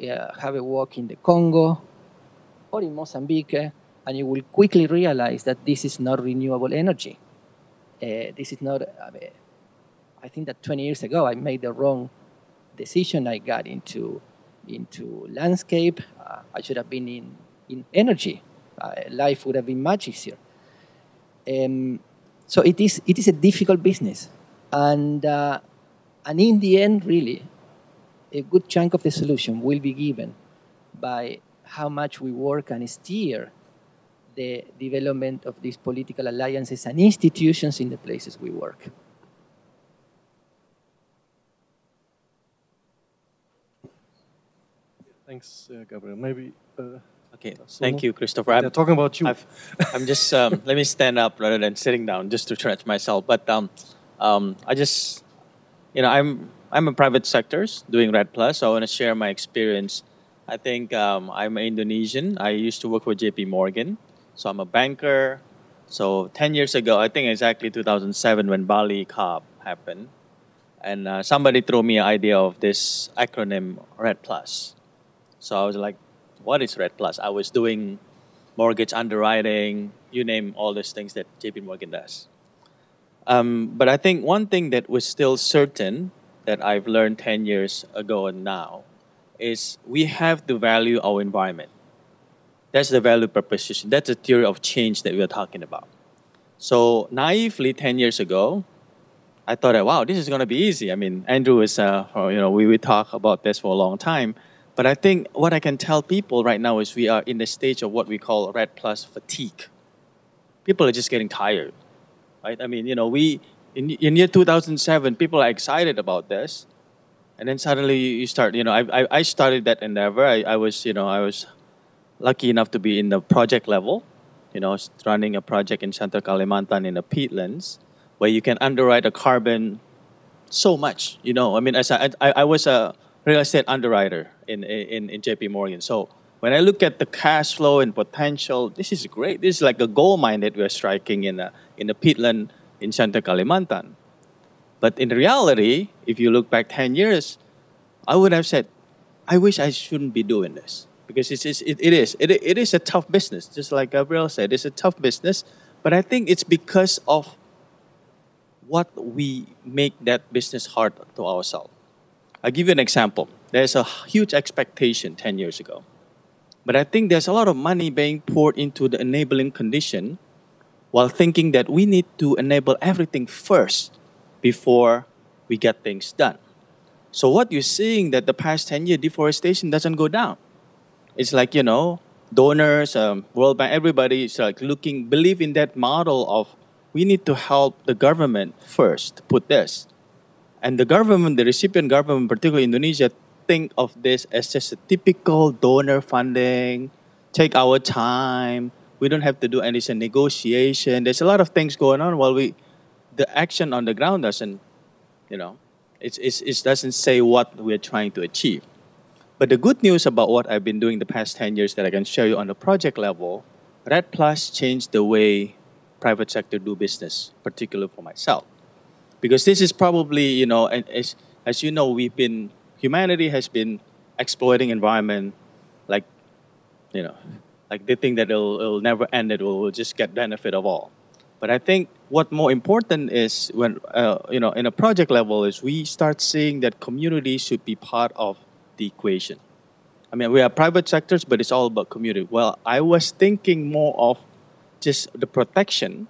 have a walk in the Congo, or in Mozambique, and you will quickly realize that this is not renewable energy. This is not, I think that 20 years ago I made the wrong decision. I got into landscape. I should have been in energy. Life would have been much easier. So it is a difficult business. And in the end, really, a good chunk of the solution will be given by how much we work and steer the development of these political alliances and institutions in the places we work. Thanks, Gabriel. Maybe... okay, thank you, Christopher. I'm talking about you. I'm just, let me stand up rather than sitting down just to stretch myself. But I just, you know, I'm in private sectors doing REDD+, so I want to share my experience. I think I'm Indonesian. I used to work for JP Morgan, so I'm a banker. So 10 years ago, I think exactly 2007 when Bali Cop happened, and somebody threw me an idea of this acronym REDD+. So I was like, what is REDD+? I was doing mortgage underwriting, you name all these things that JP Morgan does. But I think one thing that was still certain that I've learned 10 years ago and now is we have to value our environment. That's the value proposition. That's the theory of change that we are talking about. So naively, 10 years ago, I thought, wow, this is going to be easy. I mean, Andrew is, you know, we talk about this for a long time. But I think what I can tell people right now is we are in the stage of what we call REDD+ fatigue. People are just getting tired, right? I mean, you know, in year 2007, people are excited about this. And then suddenly you start, you know, I started that endeavor. I was, you know, I was lucky enough to be in the project level, you know, running a project in Central Kalimantan in the peatlands where you can underwrite a carbon so much, you know. I mean, as I was a real estate underwriter in JP Morgan. So when I look at the cash flow and potential, this is great. This is like a gold mine that we're striking in the peatland in Central Kalimantan. But in reality, if you look back 10 years, I would have said, I wish I shouldn't be doing this. Because it is a tough business. Just like Gabriel said, it's a tough business. But I think it's because of what we make that business hard to ourselves. I'll give you an example. There's a huge expectation 10 years ago. But I think there's a lot of money being poured into the enabling condition while thinking that we need to enable everything first before we get things done. So what you're seeing that the past 10 years, deforestation doesn't go down. It's like, you know, donors, World Bank, everybody is like believe in that model of we need to help the government first put this. And the government, the recipient government, particularly Indonesia, think of this as just a typical donor funding, take our time, we don't have to do any negotiation. There's a lot of things going on while the action on the ground doesn't, you know, it doesn't say what we're trying to achieve. But the good news about what I've been doing the past 10 years that I can show you on the project level, REDD+ changed the way private sector do business, particularly for myself. Because this is probably, you know, as you know, humanity has been exploiting environment like, you know, like they think that it'll never end, it will just get benefit of all. But I think what more important is when, you know, in a project level is we start seeing that community should be part of the equation. I mean, we are private sectors, but it's all about community. Well, I was thinking more of just the protection.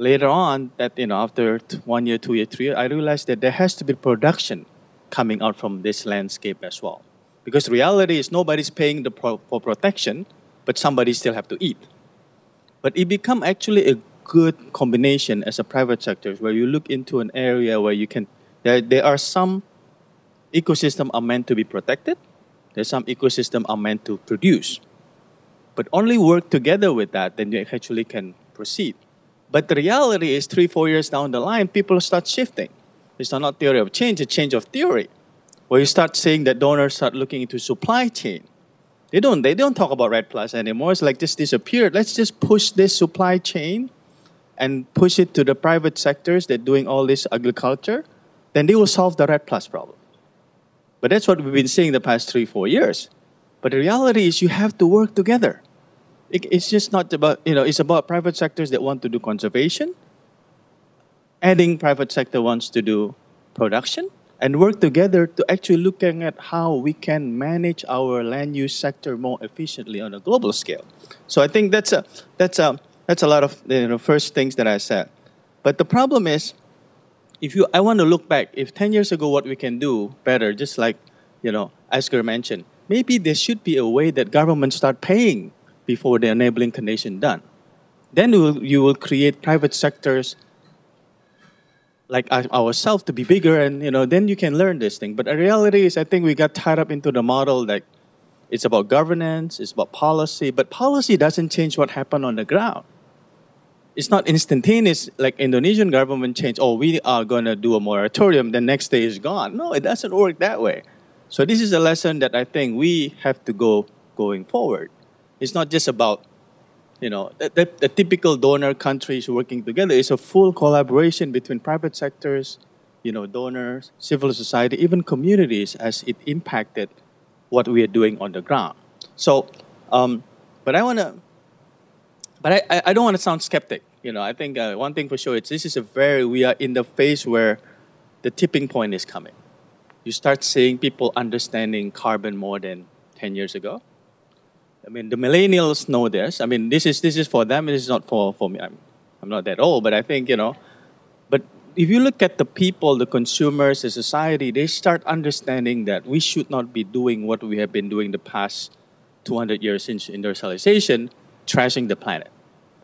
Later on, that, you know, after 1 year, 2 year, 3 year, I realized that there has to be production coming out from this landscape as well. Because the reality is nobody's paying for protection, but somebody still have to eat. But it become actually a good combination as a private sector where you look into an area where you can, there are some ecosystems are meant to be protected. There's some ecosystems are meant to produce. But only work together with that, then you actually can proceed. But the reality is 3-4 years down the line, people start shifting. It's not theory of change, it's change of theory. Where you start seeing that donors start looking into supply chain. They don't talk about REDD+ anymore. It's like just disappeared. Let's just push this supply chain and push it to the private sectors that are doing all this agriculture. Then they will solve the REDD+ problem. But that's what we've been seeing the past 3-4 years. But the reality is you have to work together. It's just not about, you know, it's about private sectors that want to do conservation, adding private sector wants to do production, and work together to actually looking at how we can manage our land use sector more efficiently on a global scale. So I think that's a lot of, you know, first things that I said. But the problem is, I want to look back, if 10 years ago what we can do better, just like, you know, Asger mentioned, maybe there should be a way that governments start paying before the enabling condition done. Then you will create private sectors like ourselves to be bigger, and you know, then you can learn this thing. But the reality is, I think we got tied up into the model that it's about governance, it's about policy, but policy doesn't change what happened on the ground. It's not instantaneous, like Indonesian government change, oh, we are going to do a moratorium, the next day is gone. No, it doesn't work that way. So this is a lesson that I think we have to go going forward. It's not just about, you know, the typical donor countries working together. It's a full collaboration between private sectors, you know, donors, civil society, even communities, as it impacted what we are doing on the ground. So, I don't want to sound skeptic. You know, I think one thing for sure is this is we are in the phase where the tipping point is coming. You start seeing people understanding carbon more than 10 years ago. I mean, the millennials know this. I mean, this is for them. This is not for me. I'm not that old, but I think, you know. But if you look at the people, the consumers, the society, they start understanding that we should not be doing what we have been doing the past 200 years since industrialization, trashing the planet.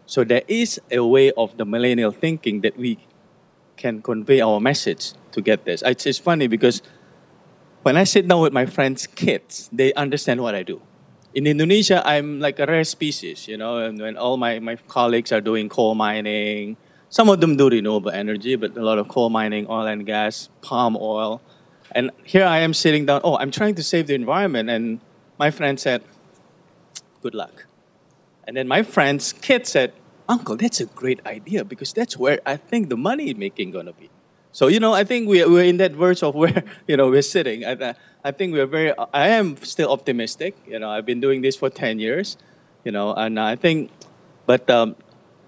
So there is a way of the millennial thinking that we can convey our message to get this. It's funny because when I sit down with my friends' kids, they understand what I do. In Indonesia, I'm like a rare species, you know, and when all my colleagues are doing coal mining, some of them do renewable energy, but a lot of coal mining, oil and gas, palm oil. And here I am sitting down, oh, I'm trying to save the environment. And my friend said, good luck. And then my friend's kid said, uncle, that's a great idea because that's where I think the money making going to be. So, you know, I think we're in that verge of where, you know, we're sitting. I think I am still optimistic. You know, I've been doing this for 10 years, you know, and I think, but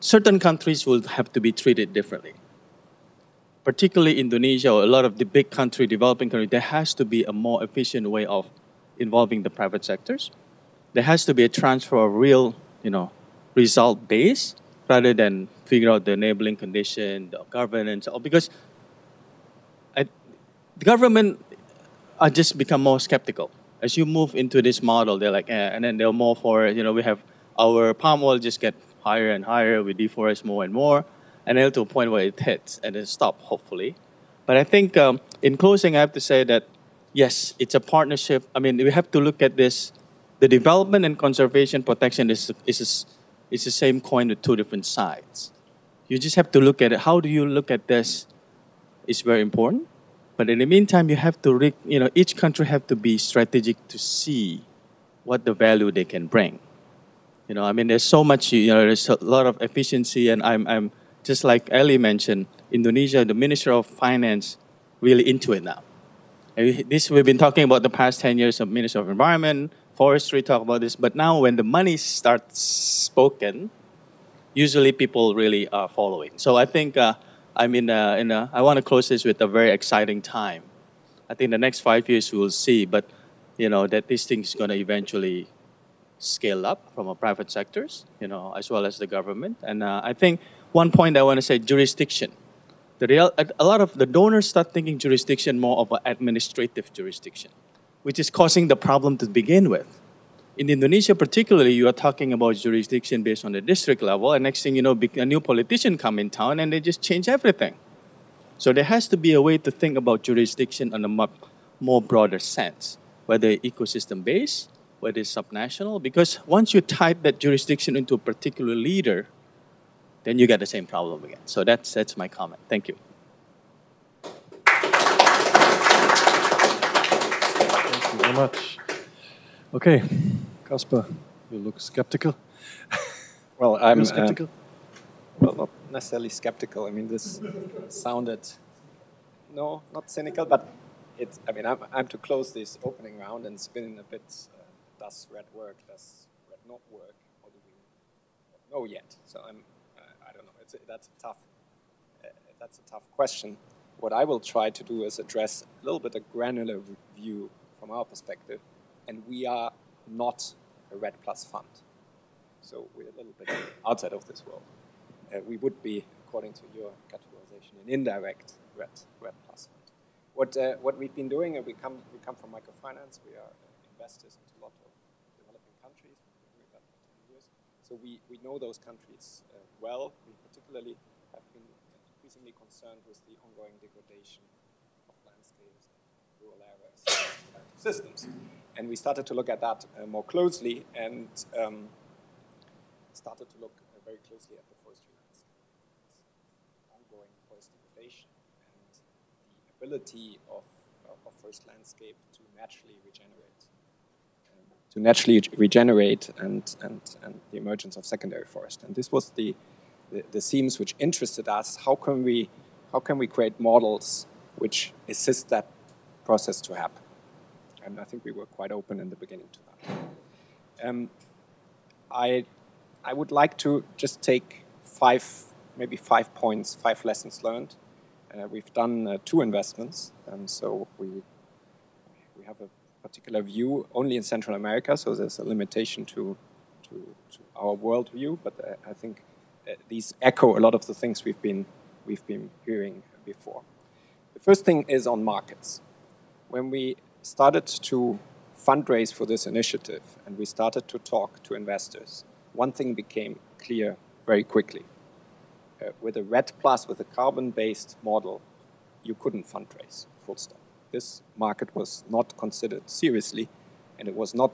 certain countries will have to be treated differently. Particularly Indonesia or a lot of the big country, developing countries, there has to be a more efficient way of involving the private sectors. There has to be a transfer of real, you know, result base rather than figure out the enabling condition, the governance, because the government are just become more skeptical. As you move into this model, they're like, eh, and then they're more for, you know, we have our palm oil just get higher and higher, we deforest more and more, and then to a point where it hits and then stop, hopefully. But I think in closing, I have to say that, yes, it's a partnership. I mean, we have to look at this. The development and conservation protection is the same coin with two different sides. You just have to look at it. How do you look at this is very important. But in the meantime, you have to, you know, each country have to be strategic to see what the value they can bring. You know, I mean, there's so much, you know, there's a lot of efficiency, and I'm just like Elie mentioned, Indonesia, the Minister of Finance, really into it now. And we've been talking about the past 10 years of Minister of Environment, Forestry, talk about this, but now when the money starts spoken, usually people really are following. So I think... I want to close this with a very exciting time. I think the next 5 years we will see, but you know, that this thing is going to eventually scale up from our private sectors, you know, as well as the government. And I think one point I want to say, jurisdiction. A lot of the donors start thinking jurisdiction more of an administrative jurisdiction, which is causing the problem to begin with. In Indonesia particularly, you are talking about jurisdiction based on the district level, and next thing you know, a new politician come in town and they just change everything. So there has to be a way to think about jurisdiction on a more broader sense, whether ecosystem-based, whether it's subnational, because once you type that jurisdiction into a particular leader, then you get the same problem again. So that's my comment. Thank you. Thank you very much. Okay, Kaspar, you look skeptical. Well, I'm skeptical. Well, not necessarily skeptical. I mean, this sounded not cynical, but it's. I mean, I'm to close this opening round and spin a bit. Does REDD work? Does REDD not work? Or do we know yet? So I don't know. That's a tough question. What I will try to do is address a little bit a granular view from our perspective. And we are not a REDD+ fund. So we're a little bit outside of this world. We would be according to your categorization, an indirect REDD+. What we've been doing, and we come from microfinance. We are investors into a lot of developing countries. We've been doing that for 10 years. So we know those countries well. We particularly have been increasingly concerned with the ongoing degradation of landscapes, rural areas, and systems. And we started to look at that more closely, and started to look very closely at the forestry landscape, ongoing forest degradation, and the ability of forest landscape to naturally regenerate, and the emergence of secondary forest. And this was the themes which interested us. How can we create models which assist that process to happen? And I think we were quite open in the beginning to that. I would like to just take maybe five points, 5 lessons learned. We've done 2 investments, and so we have a particular view only in Central America, so there's a limitation to our world view, but I think these echo a lot of the things we've been hearing before. The first thing is on markets. When we started to fundraise for this initiative and we started to talk to investors, one thing became clear very quickly. With a REDD+, with a carbon-based model, you couldn't fundraise, full stop. This market was not considered seriously, and it was not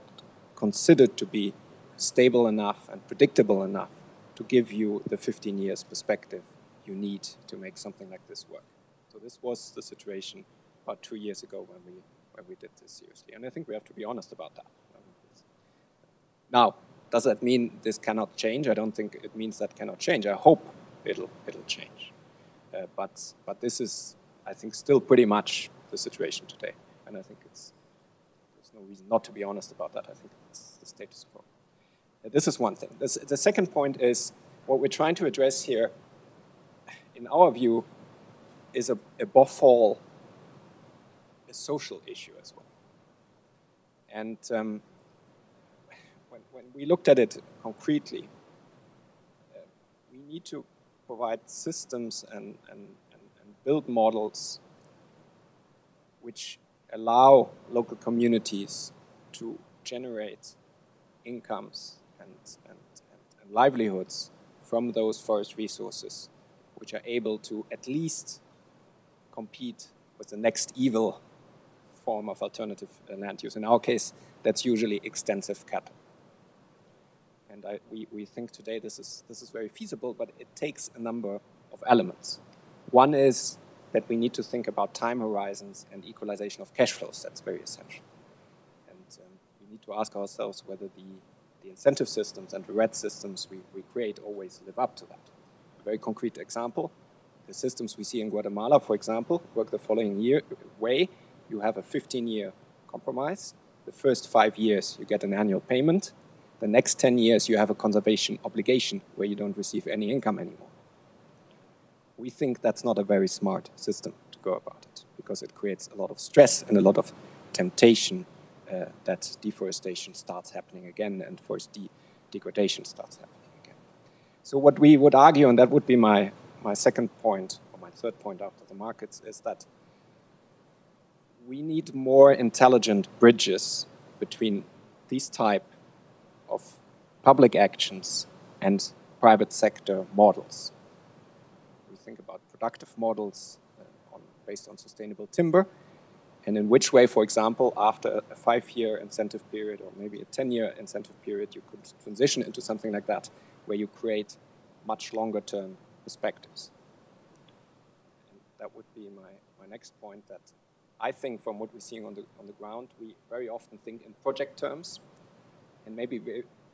considered to be stable enough and predictable enough to give you the 15 years perspective you need to make something like this work. So this was the situation about 2 years ago when we did this seriously. And I think we have to be honest about that. Now, does that mean this cannot change? I don't think it means that cannot change. I hope it'll change. But this is, I think, still pretty much the situation today. And I think there's no reason not to be honest about that. I think it's the status quo. This is one thing. The second point is what we're trying to address here, in our view, is above all a social issue as well. And when we looked at it concretely, we need to provide systems and build models which allow local communities to generate incomes and livelihoods from those forest resources, which are able to at least compete with the next evil form of alternative land use. In our case, that's usually extensive cattle. And we think today this is very feasible, but it takes a number of elements. One is that we need to think about time horizons and equalization of cash flows. That's very essential. And we need to ask ourselves whether the incentive systems and the REDD systems we create always live up to that. A very concrete example, the systems we see in Guatemala, for example, work the following way. You have a 15-year compromise. The first 5 years, you get an annual payment. The next 10 years, you have a conservation obligation where you don't receive any income anymore. We think that's not a very smart system to go about it, because it creates a lot of stress and a lot of temptation that deforestation starts happening again and forest degradation starts happening again. So what we would argue, and that would be my second point, or my third point after the markets, is that we need more intelligent bridges between these type of public actions and private sector models. We think about productive models based on sustainable timber, and in which way, for example, after a 5-year incentive period or maybe a 10-year incentive period, you could transition into something like that, where you create much longer-term perspectives. And that would be my next point, that I think from what we're seeing on the ground, we very often think in project terms. And maybe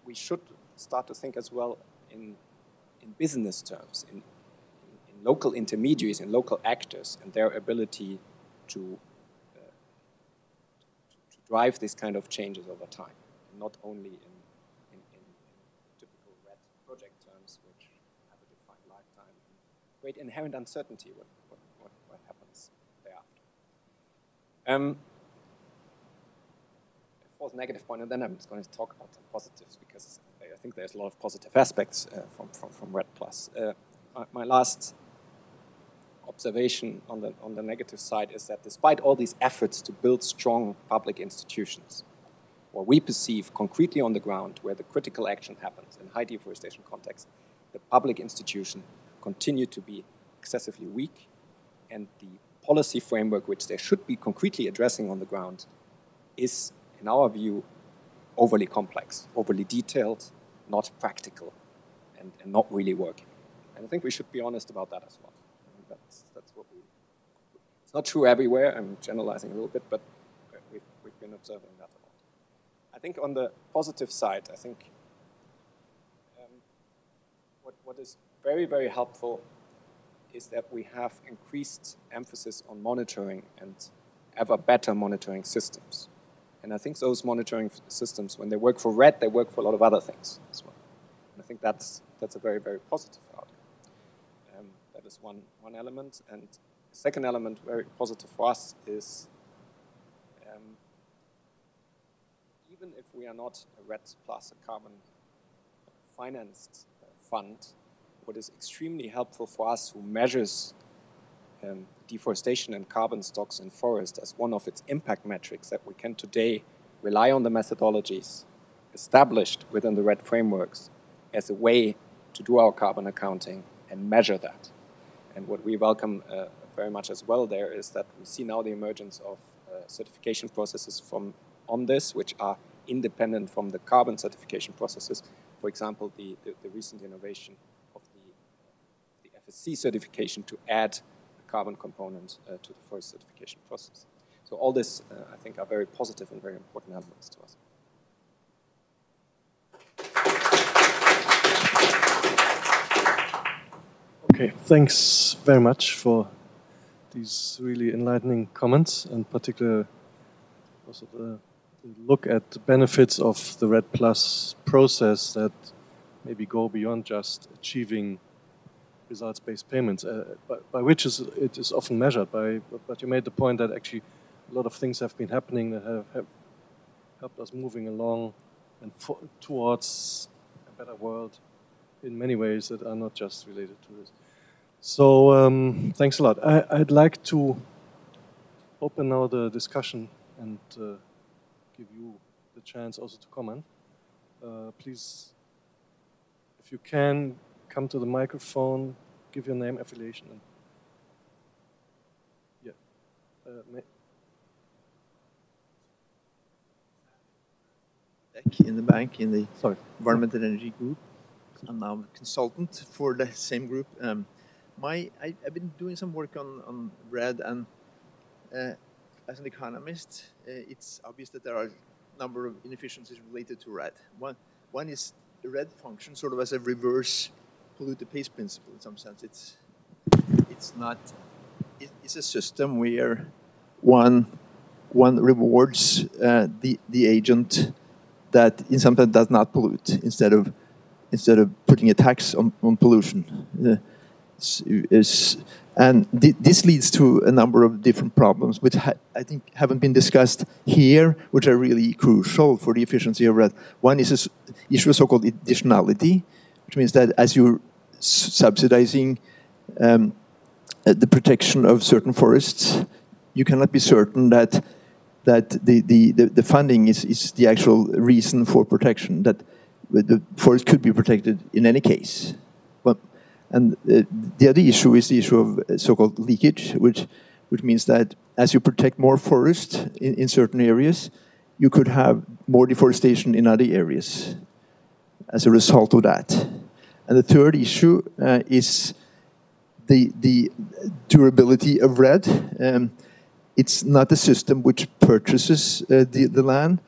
we should start to think as well in business terms, in local intermediaries, in local actors, and their ability to drive these kind of changes over time, not only in typical REDD project terms, which have a defined lifetime, and great inherent uncertainty what happens thereafter. Fourth negative point, and then I'm going to talk about the positives, because I think there's a lot of positive aspects from REDD+. my last observation on the negative side is that despite all these efforts to build strong public institutions, what we perceive concretely on the ground where the critical action happens in high deforestation context, the public institution continue to be excessively weak, and the policy framework which they should be concretely addressing on the ground is, in our view, overly complex, overly detailed, not practical, and not really working. And I think we should be honest about that as well. I mean, that's what we... It's not true everywhere, I'm generalizing a little bit, but we've been observing that a lot. I think on the positive side, I think what is very, very helpful is that we have increased emphasis on monitoring and ever better monitoring systems. And I think those monitoring systems, when they work for REDD, they work for a lot of other things as well. And I think that's a very, very positive outcome. That is one element. And the second element, very positive for us, is even if we are not a REDD+ a carbon financed fund, what is extremely helpful for us who measures deforestation and carbon stocks in forest as one of its impact metrics, that we can today rely on the methodologies established within the REDD frameworks as a way to do our carbon accounting and measure that. And what we welcome very much as well there is that we see now the emergence of certification processes on this, which are independent from the carbon certification processes. For example, the recent innovation C certification to add a carbon component to the forest certification process. So all this, I think, are very positive and very important elements to us. Okay, thanks very much for these really enlightening comments, and particularly also the look at the benefits of the REDD+ process that maybe go beyond just achieving results-based payments, by which it is often measured. But you made the point that actually a lot of things have been happening that have helped us moving along and towards a better world in many ways that are not just related to this. So thanks a lot. I'd like to open now the discussion and give you the chance also to comment. Please, if you can, come to the microphone, give your name, affiliation, and yeah. Back in the bank, in the Environment and Energy Group. I'm now a consultant for the same group. I've been doing some work on REDD, and as an economist, it's obvious that there are a number of inefficiencies related to REDD. One is the REDD function sort of as a reverse pollute-pays principle. In some sense, it's a system where one rewards the agent that in some sense does not pollute instead of putting a tax on pollution. This leads to a number of different problems, which I think haven't been discussed here, which are really crucial for the efficiency of REDD. One is this issue of so-called additionality, which means that as you're subsidizing the protection of certain forests, you cannot be certain that the funding is the actual reason for protection, that the forest could be protected in any case. And the other issue is the issue of so-called leakage, which means that as you protect more forest in certain areas, you could have more deforestation in other areas as a result of that. And the third issue is the durability of REDD. It's not a system which purchases the land.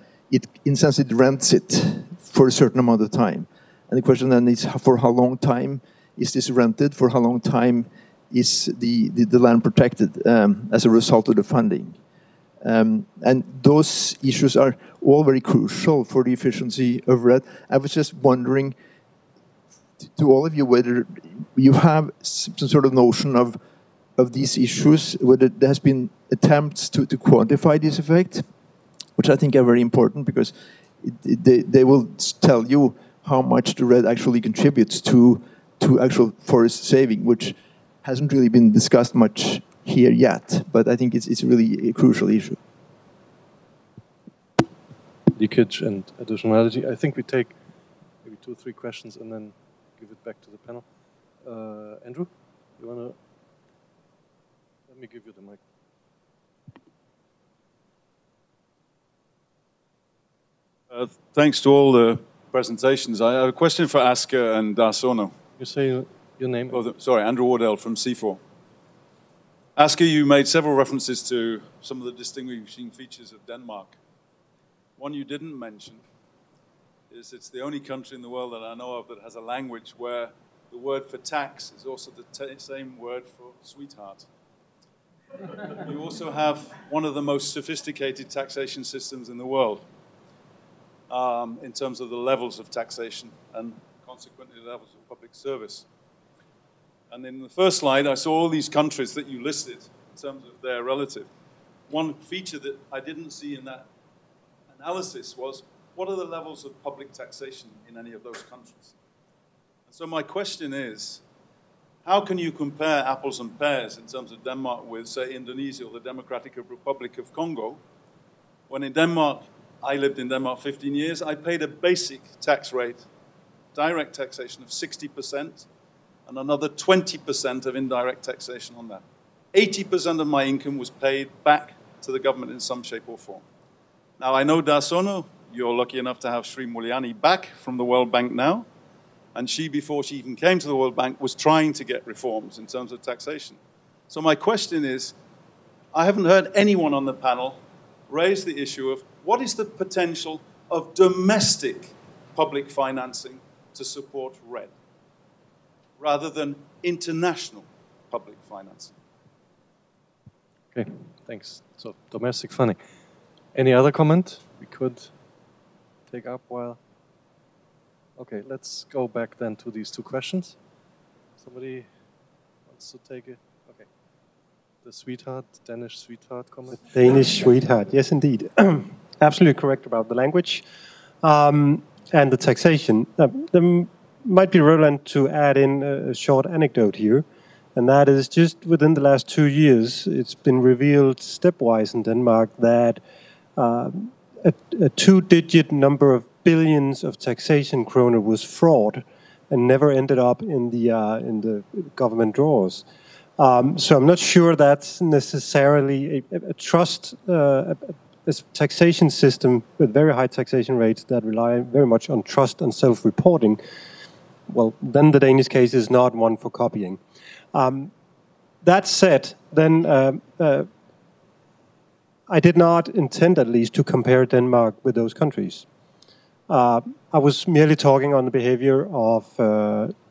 In sense, it rents it for a certain amount of time. And the question then is, for how long time is this rented? For how long time is the land protected as a result of the funding? And those issues are all very crucial for the efficiency of REDD. I was just wondering to all of you whether you have some sort of notion of these issues, whether there has been attempts to quantify this effect, which I think are very important because they will tell you how much the REDD actually contributes to to actual forest saving, which hasn't really been discussed much here yet, but I think it's really a crucial issue. Leakage and additionality. I think we take maybe 2 or 3 questions and then give it back to the panel. Andrew, you want to? Let me give you the mic. Thanks to all the presentations. I have a question for Asger and Darsono. You say your name? Oh, sorry, Andrew Wardell from CIFOR. Asger, you made several references to some of the distinguishing features of Denmark. One you didn't mention is it's the only country in the world that I know of that has a language where the word for tax is also the same word for sweetheart. You also have one of the most sophisticated taxation systems in the world in terms of the levels of taxation and consequently the levels of public service. And in the first slide, I saw all these countries that you listed in terms of their relative. One feature that I didn't see in that analysis was, what are the levels of public taxation in any of those countries? And so my question is, how can you compare apples and pears in terms of Denmark with, say, Indonesia or the Democratic Republic of Congo, when in Denmark, I lived in Denmark 15 years, I paid a basic tax rate, direct taxation of 60%, and another 20% of indirect taxation on that. 80% of my income was paid back to the government in some shape or form. Now, I know Darsono, you're lucky enough to have Sri Mulyani back from the World Bank now. And she, before she even came to the World Bank, was trying to get reforms in terms of taxation. So my question is, I haven't heard anyone on the panel raise the issue of what is the potential of domestic public financing to support REDD, rather than international public financing. Okay, thanks. So domestic funding. Any other comment we could take up while? Okay, let's go back then to these 2 questions. Somebody wants to take it? Okay. The sweetheart, Danish sweetheart comment? Danish sweetheart, yes indeed. Absolutely correct about the language and the taxation. There might be relevant to add in a short anecdote here, and that is just within the last 2 years, it's been revealed stepwise in Denmark that a 2-digit number of billions of taxation kroner was fraud and never ended up in the government drawers. So I'm not sure that's necessarily a taxation system with very high taxation rates that rely very much on trust and self-reporting. Well, then the Danish case is not one for copying. That said, then I did not intend, at least, to compare Denmark with those countries. I was merely talking on the behavior of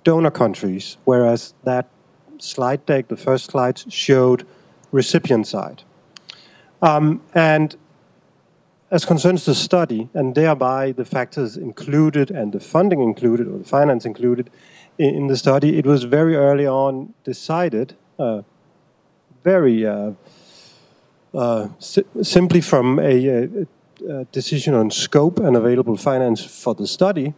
donor countries, whereas that slide deck, the first slide, showed recipient side. And as concerns the study, and thereby the factors included and the funding included, or the finance included, in the study, it was very early on decided, simply from a decision on scope and available finance for the study,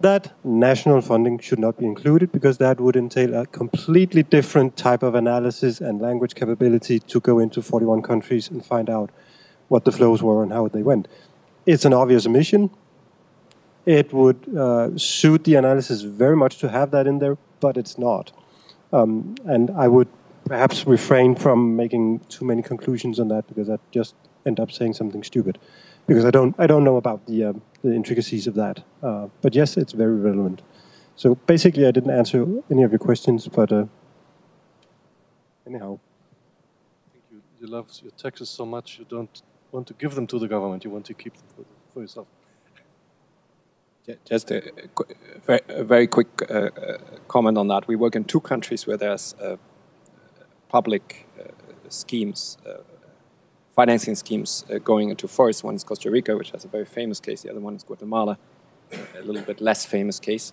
that national funding should not be included because that would entail a completely different type of analysis and language capability to go into 41 countries and find out what the flows were and how they went. It's an obvious omission. It would suit the analysis very much to have that in there, but it's not. And I would perhaps refrain from making too many conclusions on that because I'd just end up saying something stupid. Because I don't know about the intricacies of that. But yes, it's very relevant. So basically, I didn't answer any of your questions, but anyhow. Thank you. You love your taxes so much, you don't want to give them to the government. You want to keep them for yourself. Just a very quick comment on that. We work in 2 countries where there's public schemes, financing schemes going into forests. One is Costa Rica, which has a very famous case. The other one is Guatemala, a little bit less famous case.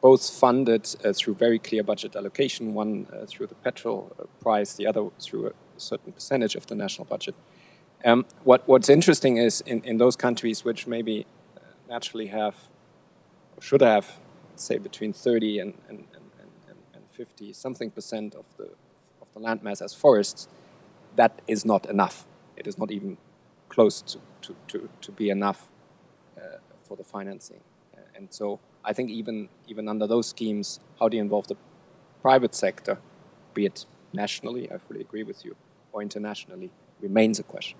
Both funded through very clear budget allocation, one through the petrol price, the other through a certain percentage of the national budget. What's interesting is in those countries which maybe naturally have, or should have, let's say between 30 and 50 something percent of the land mass as forests, that is not enough. It is not even close to be enough for the financing. And so I think even under those schemes, how do you involve the private sector, be it nationally, I fully agree with you, or internationally, remains a question.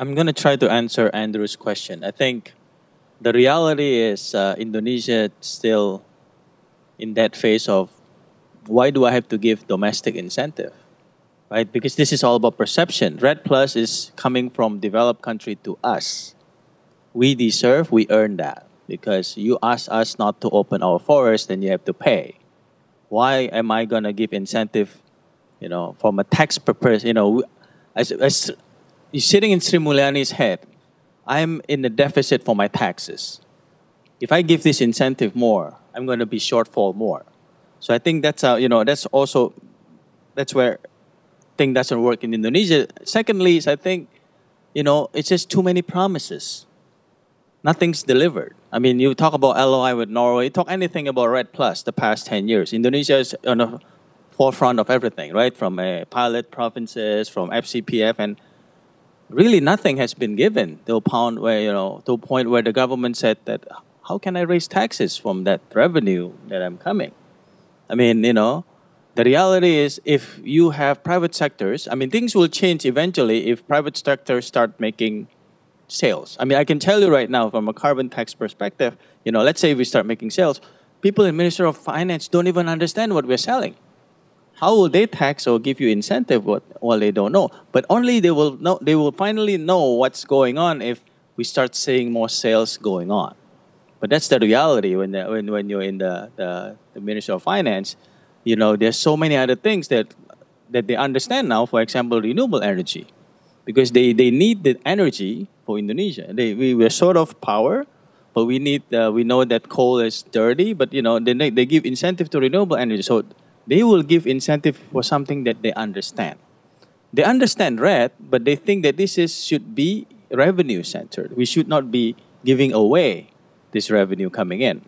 I'm going to try to answer Andrew's question. I think the reality is Indonesia still in that phase of why do I have to give domestic incentive, right? Because this is all about perception. REDD+ is coming from developed country to us. We deserve, we earn that. Because you ask us not to open our forest, then you have to pay. Why am I going to give incentive, you know, from a tax purpose, you know, as you're sitting in Sri Mulyani's head, I'm in the deficit for my taxes. If I give this incentive more, I'm going to be shortfall more. So I think that's you know, that's also where thing doesn't work in Indonesia. Secondly, is I think, you know, it's just too many promises. Nothing's delivered. I mean, you talk about LOI with Norway, talk anything about REDD+. The past 10 years, Indonesia is on the forefront of everything, right? From pilot provinces, from FCPF, and really nothing has been given to a point where, you know, to a point where the government said that how can I raise taxes from that revenue that I'm coming? I mean, you know, the reality is if you have private sectors, I mean, things will change eventually if private sectors start making sales. I mean, I can tell you right now from a carbon tax perspective, you know, let's say we start making sales, people in Ministry of Finance don't even understand what we're selling. How will they tax or give you incentive? Well, they don't know. But only they will know. They will finally know what's going on if we start seeing more sales going on. But that's the reality when you're in the Ministry of Finance. You know, there's so many other things that they understand now. For example, renewable energy, because they need the energy for Indonesia. We're short of power, but we need. We know that coal is dirty, but you know they give incentive to renewable energy. So they will give incentive for something that they understand. They understand REDD, but they think that this should be revenue-centered. We should not be giving away this revenue coming in.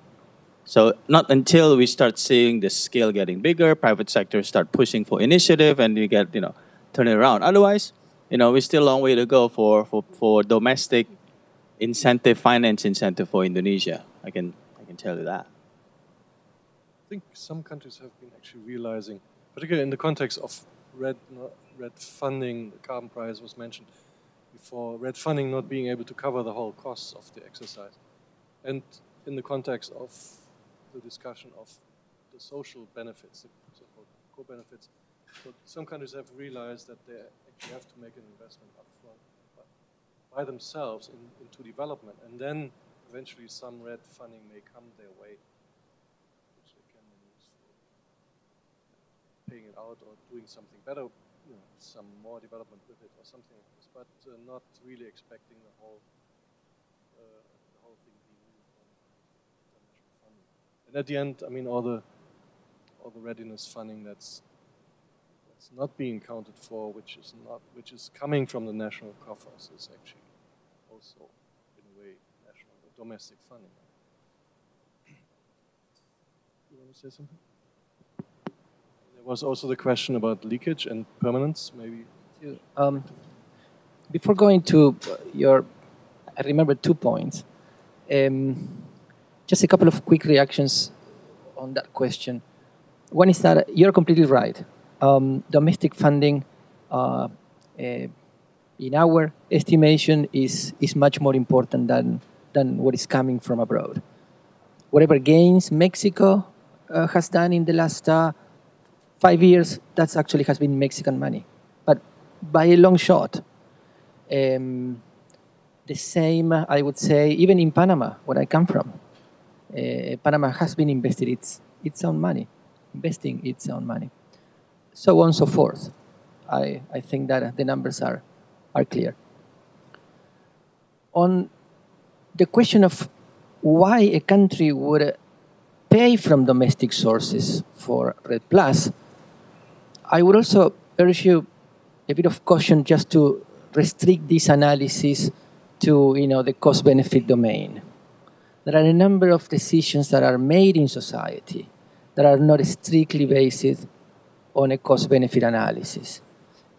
So not until we start seeing the scale getting bigger, private sector start pushing for initiative, and we get, you know, turn it around. Otherwise, you know, we're still a long way to go for domestic incentive, finance incentive for Indonesia. I can tell you that. I think some countries have been actually realizing, particularly in the context of REDD funding, the carbon price was mentioned before, REDD funding not being able to cover the whole costs of the exercise. And in the context of the discussion of the social benefits, the so-called co-benefits, so some countries have realized that they actually have to make an investment up front by themselves into development. And then eventually some REDD funding may come their way, paying it out or doing something better, you know, some more development with it or something like this, but not really expecting the whole thing being moved on international funding. And at the end, I mean, all the readiness funding that's not being counted for, which is coming from the national coffers, is actually also in a way national or domestic funding. You want to say something? There was also the question about leakage and permanence, maybe. Before going to your, I remember 2 points. Just a couple of quick reactions on that question. One is that you're completely right. Domestic funding, in our estimation, is much more important than what is coming from abroad. Whatever gains Mexico has done in the last 5 years, that actually has been Mexican money, but by a long shot. The same, I would say, even in Panama, where I come from, Panama has been invested its own money, investing its own money, so on and so forth. I think that the numbers are clear. On the question of why a country would pay from domestic sources for REDD+, I would also urge you a bit of caution just to restrict this analysis to the cost-benefit domain. There are a number of decisions that are made in society that are not strictly based on a cost-benefit analysis.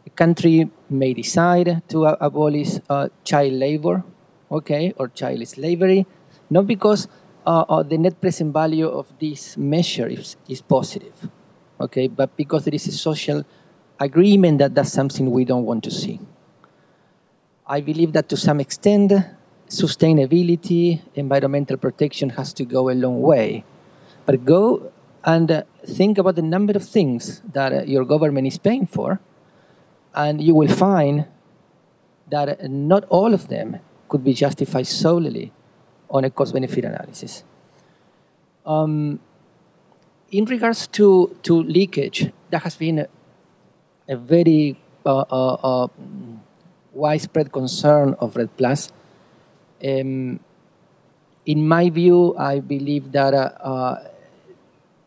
A country may decide to abolish child labor, okay, or child slavery, not because the net present value of this measure is positive, okay, but because there is a social agreement that that's something we don't want to see. I believe that to some extent, sustainability, environmental protection has to go a long way, but go and think about the number of things that your government is paying for, and you will find that not all of them could be justified solely on a cost-benefit analysis. In regards to leakage, that has been a very widespread concern of REDD+. In my view, I believe that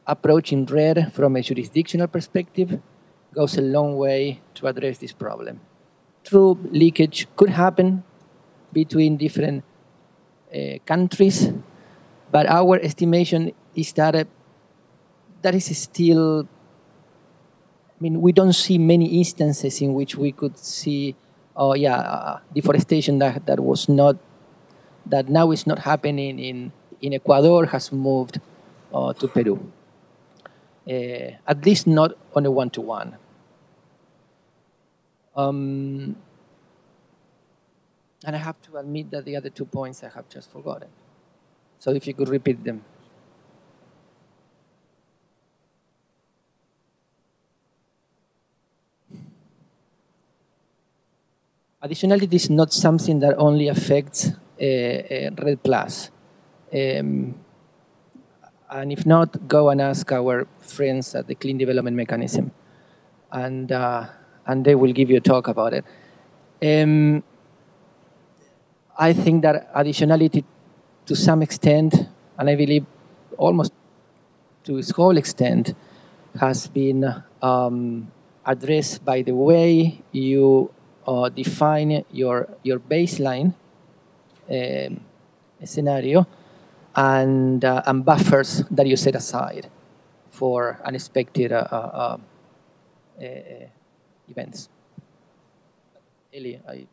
approaching REDD from a jurisdictional perspective goes a long way to address this problem. True leakage could happen between different countries, but our estimation is that that is still, I mean, we don't see many instances in which we could see, oh yeah, deforestation that was not, that now is not happening in Ecuador has moved to Peru. At least not on a one-to-one. And I have to admit that the other 2 points I have just forgotten. So if you could repeat them. Additionality is not something that only affects REDD+. And if not, go and ask our friends at the Clean Development Mechanism, and they will give you a talk about it. I think that additionality, to some extent, and I believe almost to its whole extent, has been addressed by the way you define your baseline scenario and buffers that you set aside for unexpected events. Elie, I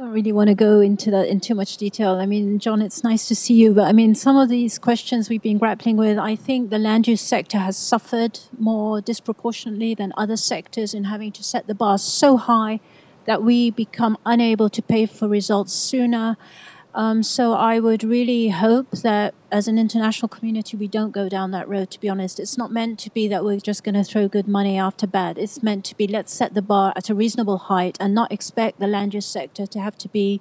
don't really want to go into that in too much detail. I mean, John, it's nice to see you, but I mean, some of these questions we've been grappling with, I think the land use sector has suffered more disproportionately than other sectors in having to set the bar so high that we become unable to pay for results sooner. So I would really hope that as an international community, we don't go down that road, to be honest. It's not meant to be that we're just going to throw good money after bad. It's meant to be, let's set the bar at a reasonable height and not expect the land use sector to have to be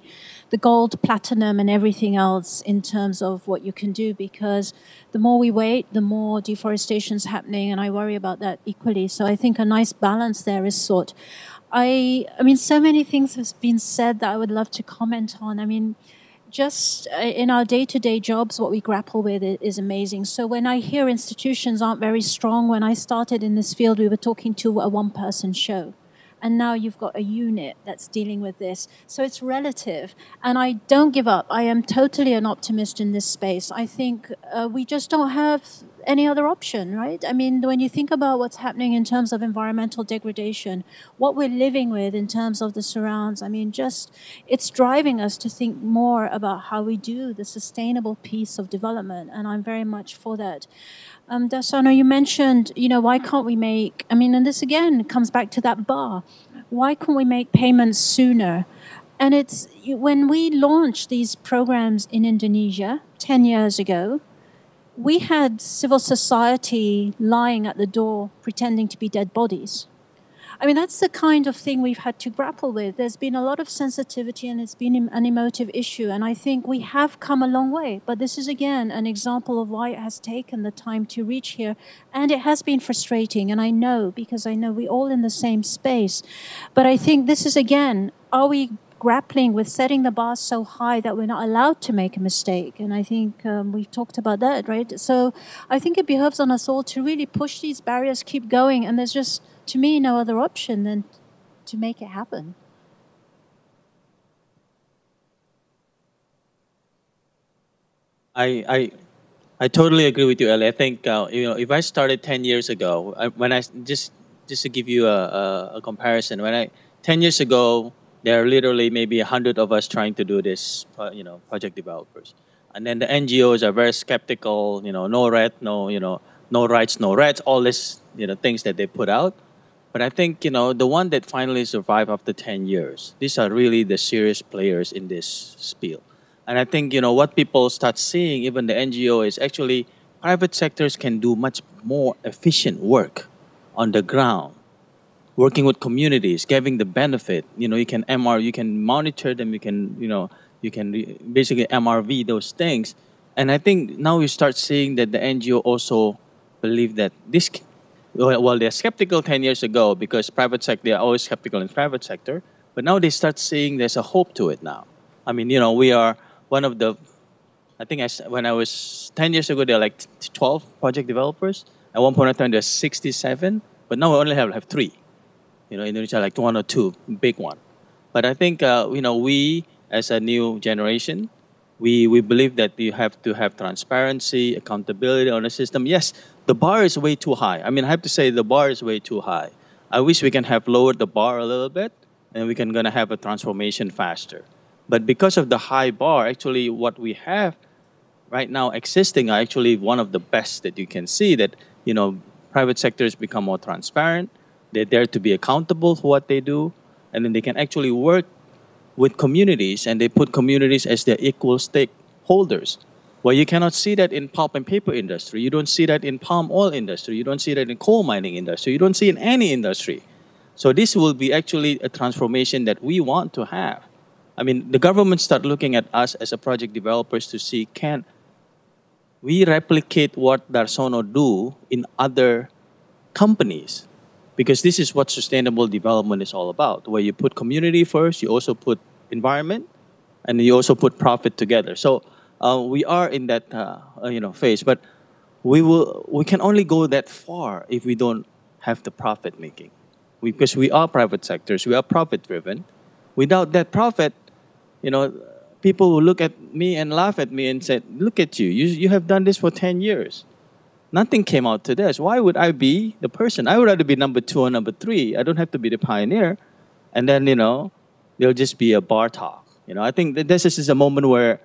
the gold, platinum, and everything else in terms of what you can do, because the more we wait, the more deforestation's happening, and I worry about that equally. So I think a nice balance there is sought. I mean, so many things have been said that I would love to comment on. I mean, just in our day-to-day jobs, what we grapple with is amazing. So when I hear institutions aren't very strong, when I started in this field, we were talking to a one-person show. And now you've got a unit that's dealing with this. So it's relative. And I don't give up. I am totally an optimist in this space. I think we just don't have any other option, right? I mean, when you think about what's happening in terms of environmental degradation, what we're living with in terms of the surrounds, I mean, just it's driving us to think more about how we do the sustainable piece of development, and I'm very much for that. Darsono, you mentioned, why can't we make, I mean, and this again comes back to that bar, why can't we make payments sooner? And it's, when we launched these programs in Indonesia 10 years ago, we had civil society lying at the door, pretending to be dead bodies. I mean, that's the kind of thing we've had to grapple with. There's been a lot of sensitivity, and it's been an emotive issue. And I think we have come a long way. But this is, again, an example of why it has taken the time to reach here. And it has been frustrating. And I know, because I know we're all in the same space. But I think this is, again, are we grappling with setting the bar so high that we're not allowed to make a mistake? And I think we've talked about that, right? So I think it behoves on us all to really push these barriers, keep going, and there's just, to me, no other option than to make it happen. I totally agree with you, Elie. I think if I started 10 years ago, when I just to give you a comparison, when 10 years ago, there are literally maybe 100 of us trying to do this, project developers, and then the NGOs are very skeptical. No RED, no rights, no REDs, all this things that they put out. But I think the one that finally survived after 10 years, these are really the serious players in this field. And I think what people start seeing, even the NGO, is actually private sectors can do much more efficient work on the ground, working with communities, giving the benefit. You can MR, you can monitor them, you can basically MRV those things. And I think now we start seeing that the NGO also believe that this. Well, they're skeptical 10 years ago because private sector, they're always skeptical in private sector. But now they start seeing there's a hope to it now. I mean, we are one of the, when I was 10 years ago, there were like 12 project developers. At one point in time, there were 67, but now we only have like 3. Indonesia, like 1 or 2, big one. But I think, we as a new generation, we believe that you have to have transparency, accountability on the system. Yes, the bar is way too high. I mean, I have to say the bar is way too high. I wish we can have lowered the bar a little bit and we can gonna have a transformation faster. But because of the high bar, actually what we have right now existing are actually one of the best that you can see that, private sectors become more transparent. They're there to be accountable for what they do. And then they can actually work with communities, and they put communities as their equal stakeholders. Well, you cannot see that in pulp and paper industry. You don't see that in palm oil industry. You don't see that in coal mining industry. You don't see it in any industry. So this will be actually a transformation that we want to have. I mean, the government start looking at us as a project developers to see, can we replicate what Darsono do in other companies? Because this is what sustainable development is all about, where you put community first, you also put environment, and you also put profit together. So we are in that phase, but we can only go that far if we don't have the profit making, because we are private sectors, we are profit driven. Without that profit, people will look at me and laugh at me and said, "Look at you! You have done this for 10 years." Nothing came out to this. Why would I be the person? I would rather be number 2 or number 3. I don't have to be the pioneer. And then, there'll just be a bar talk. I think that this is a moment where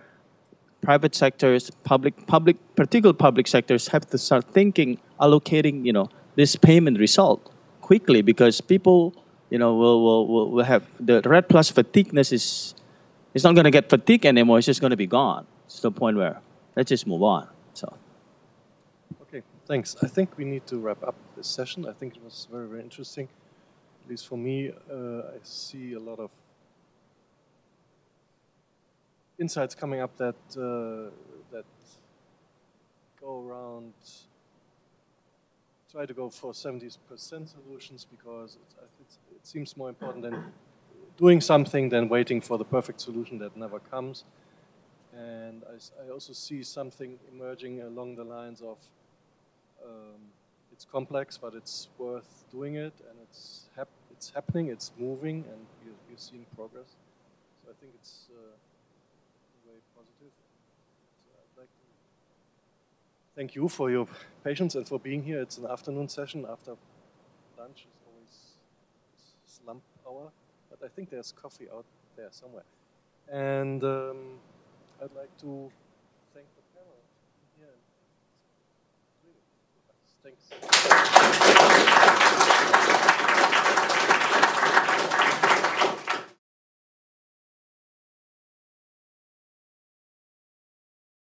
private sectors, particular public sectors have to start thinking, allocating, this payment result quickly, because people, will have the REDD+ fatigueness is, it's not going to get fatigued anymore. It's just going to be gone. It's the point where let's just move on. So. Thanks. I think we need to wrap up this session. I think it was very, very interesting. At least for me, I see a lot of insights coming up that go around, try to go for 70% solutions, because it seems more important than doing something than waiting for the perfect solution that never comes. And I also see something emerging along the lines of it's complex, but it's worth doing it, and it's happening, it's moving, and you're seeing progress. So I think it's very positive. So I'd like to thank you for your patience and for being here. It's an afternoon session. After lunch is always slump hour, but I think there's coffee out there somewhere. And I'd like to thank the panel. Thanks.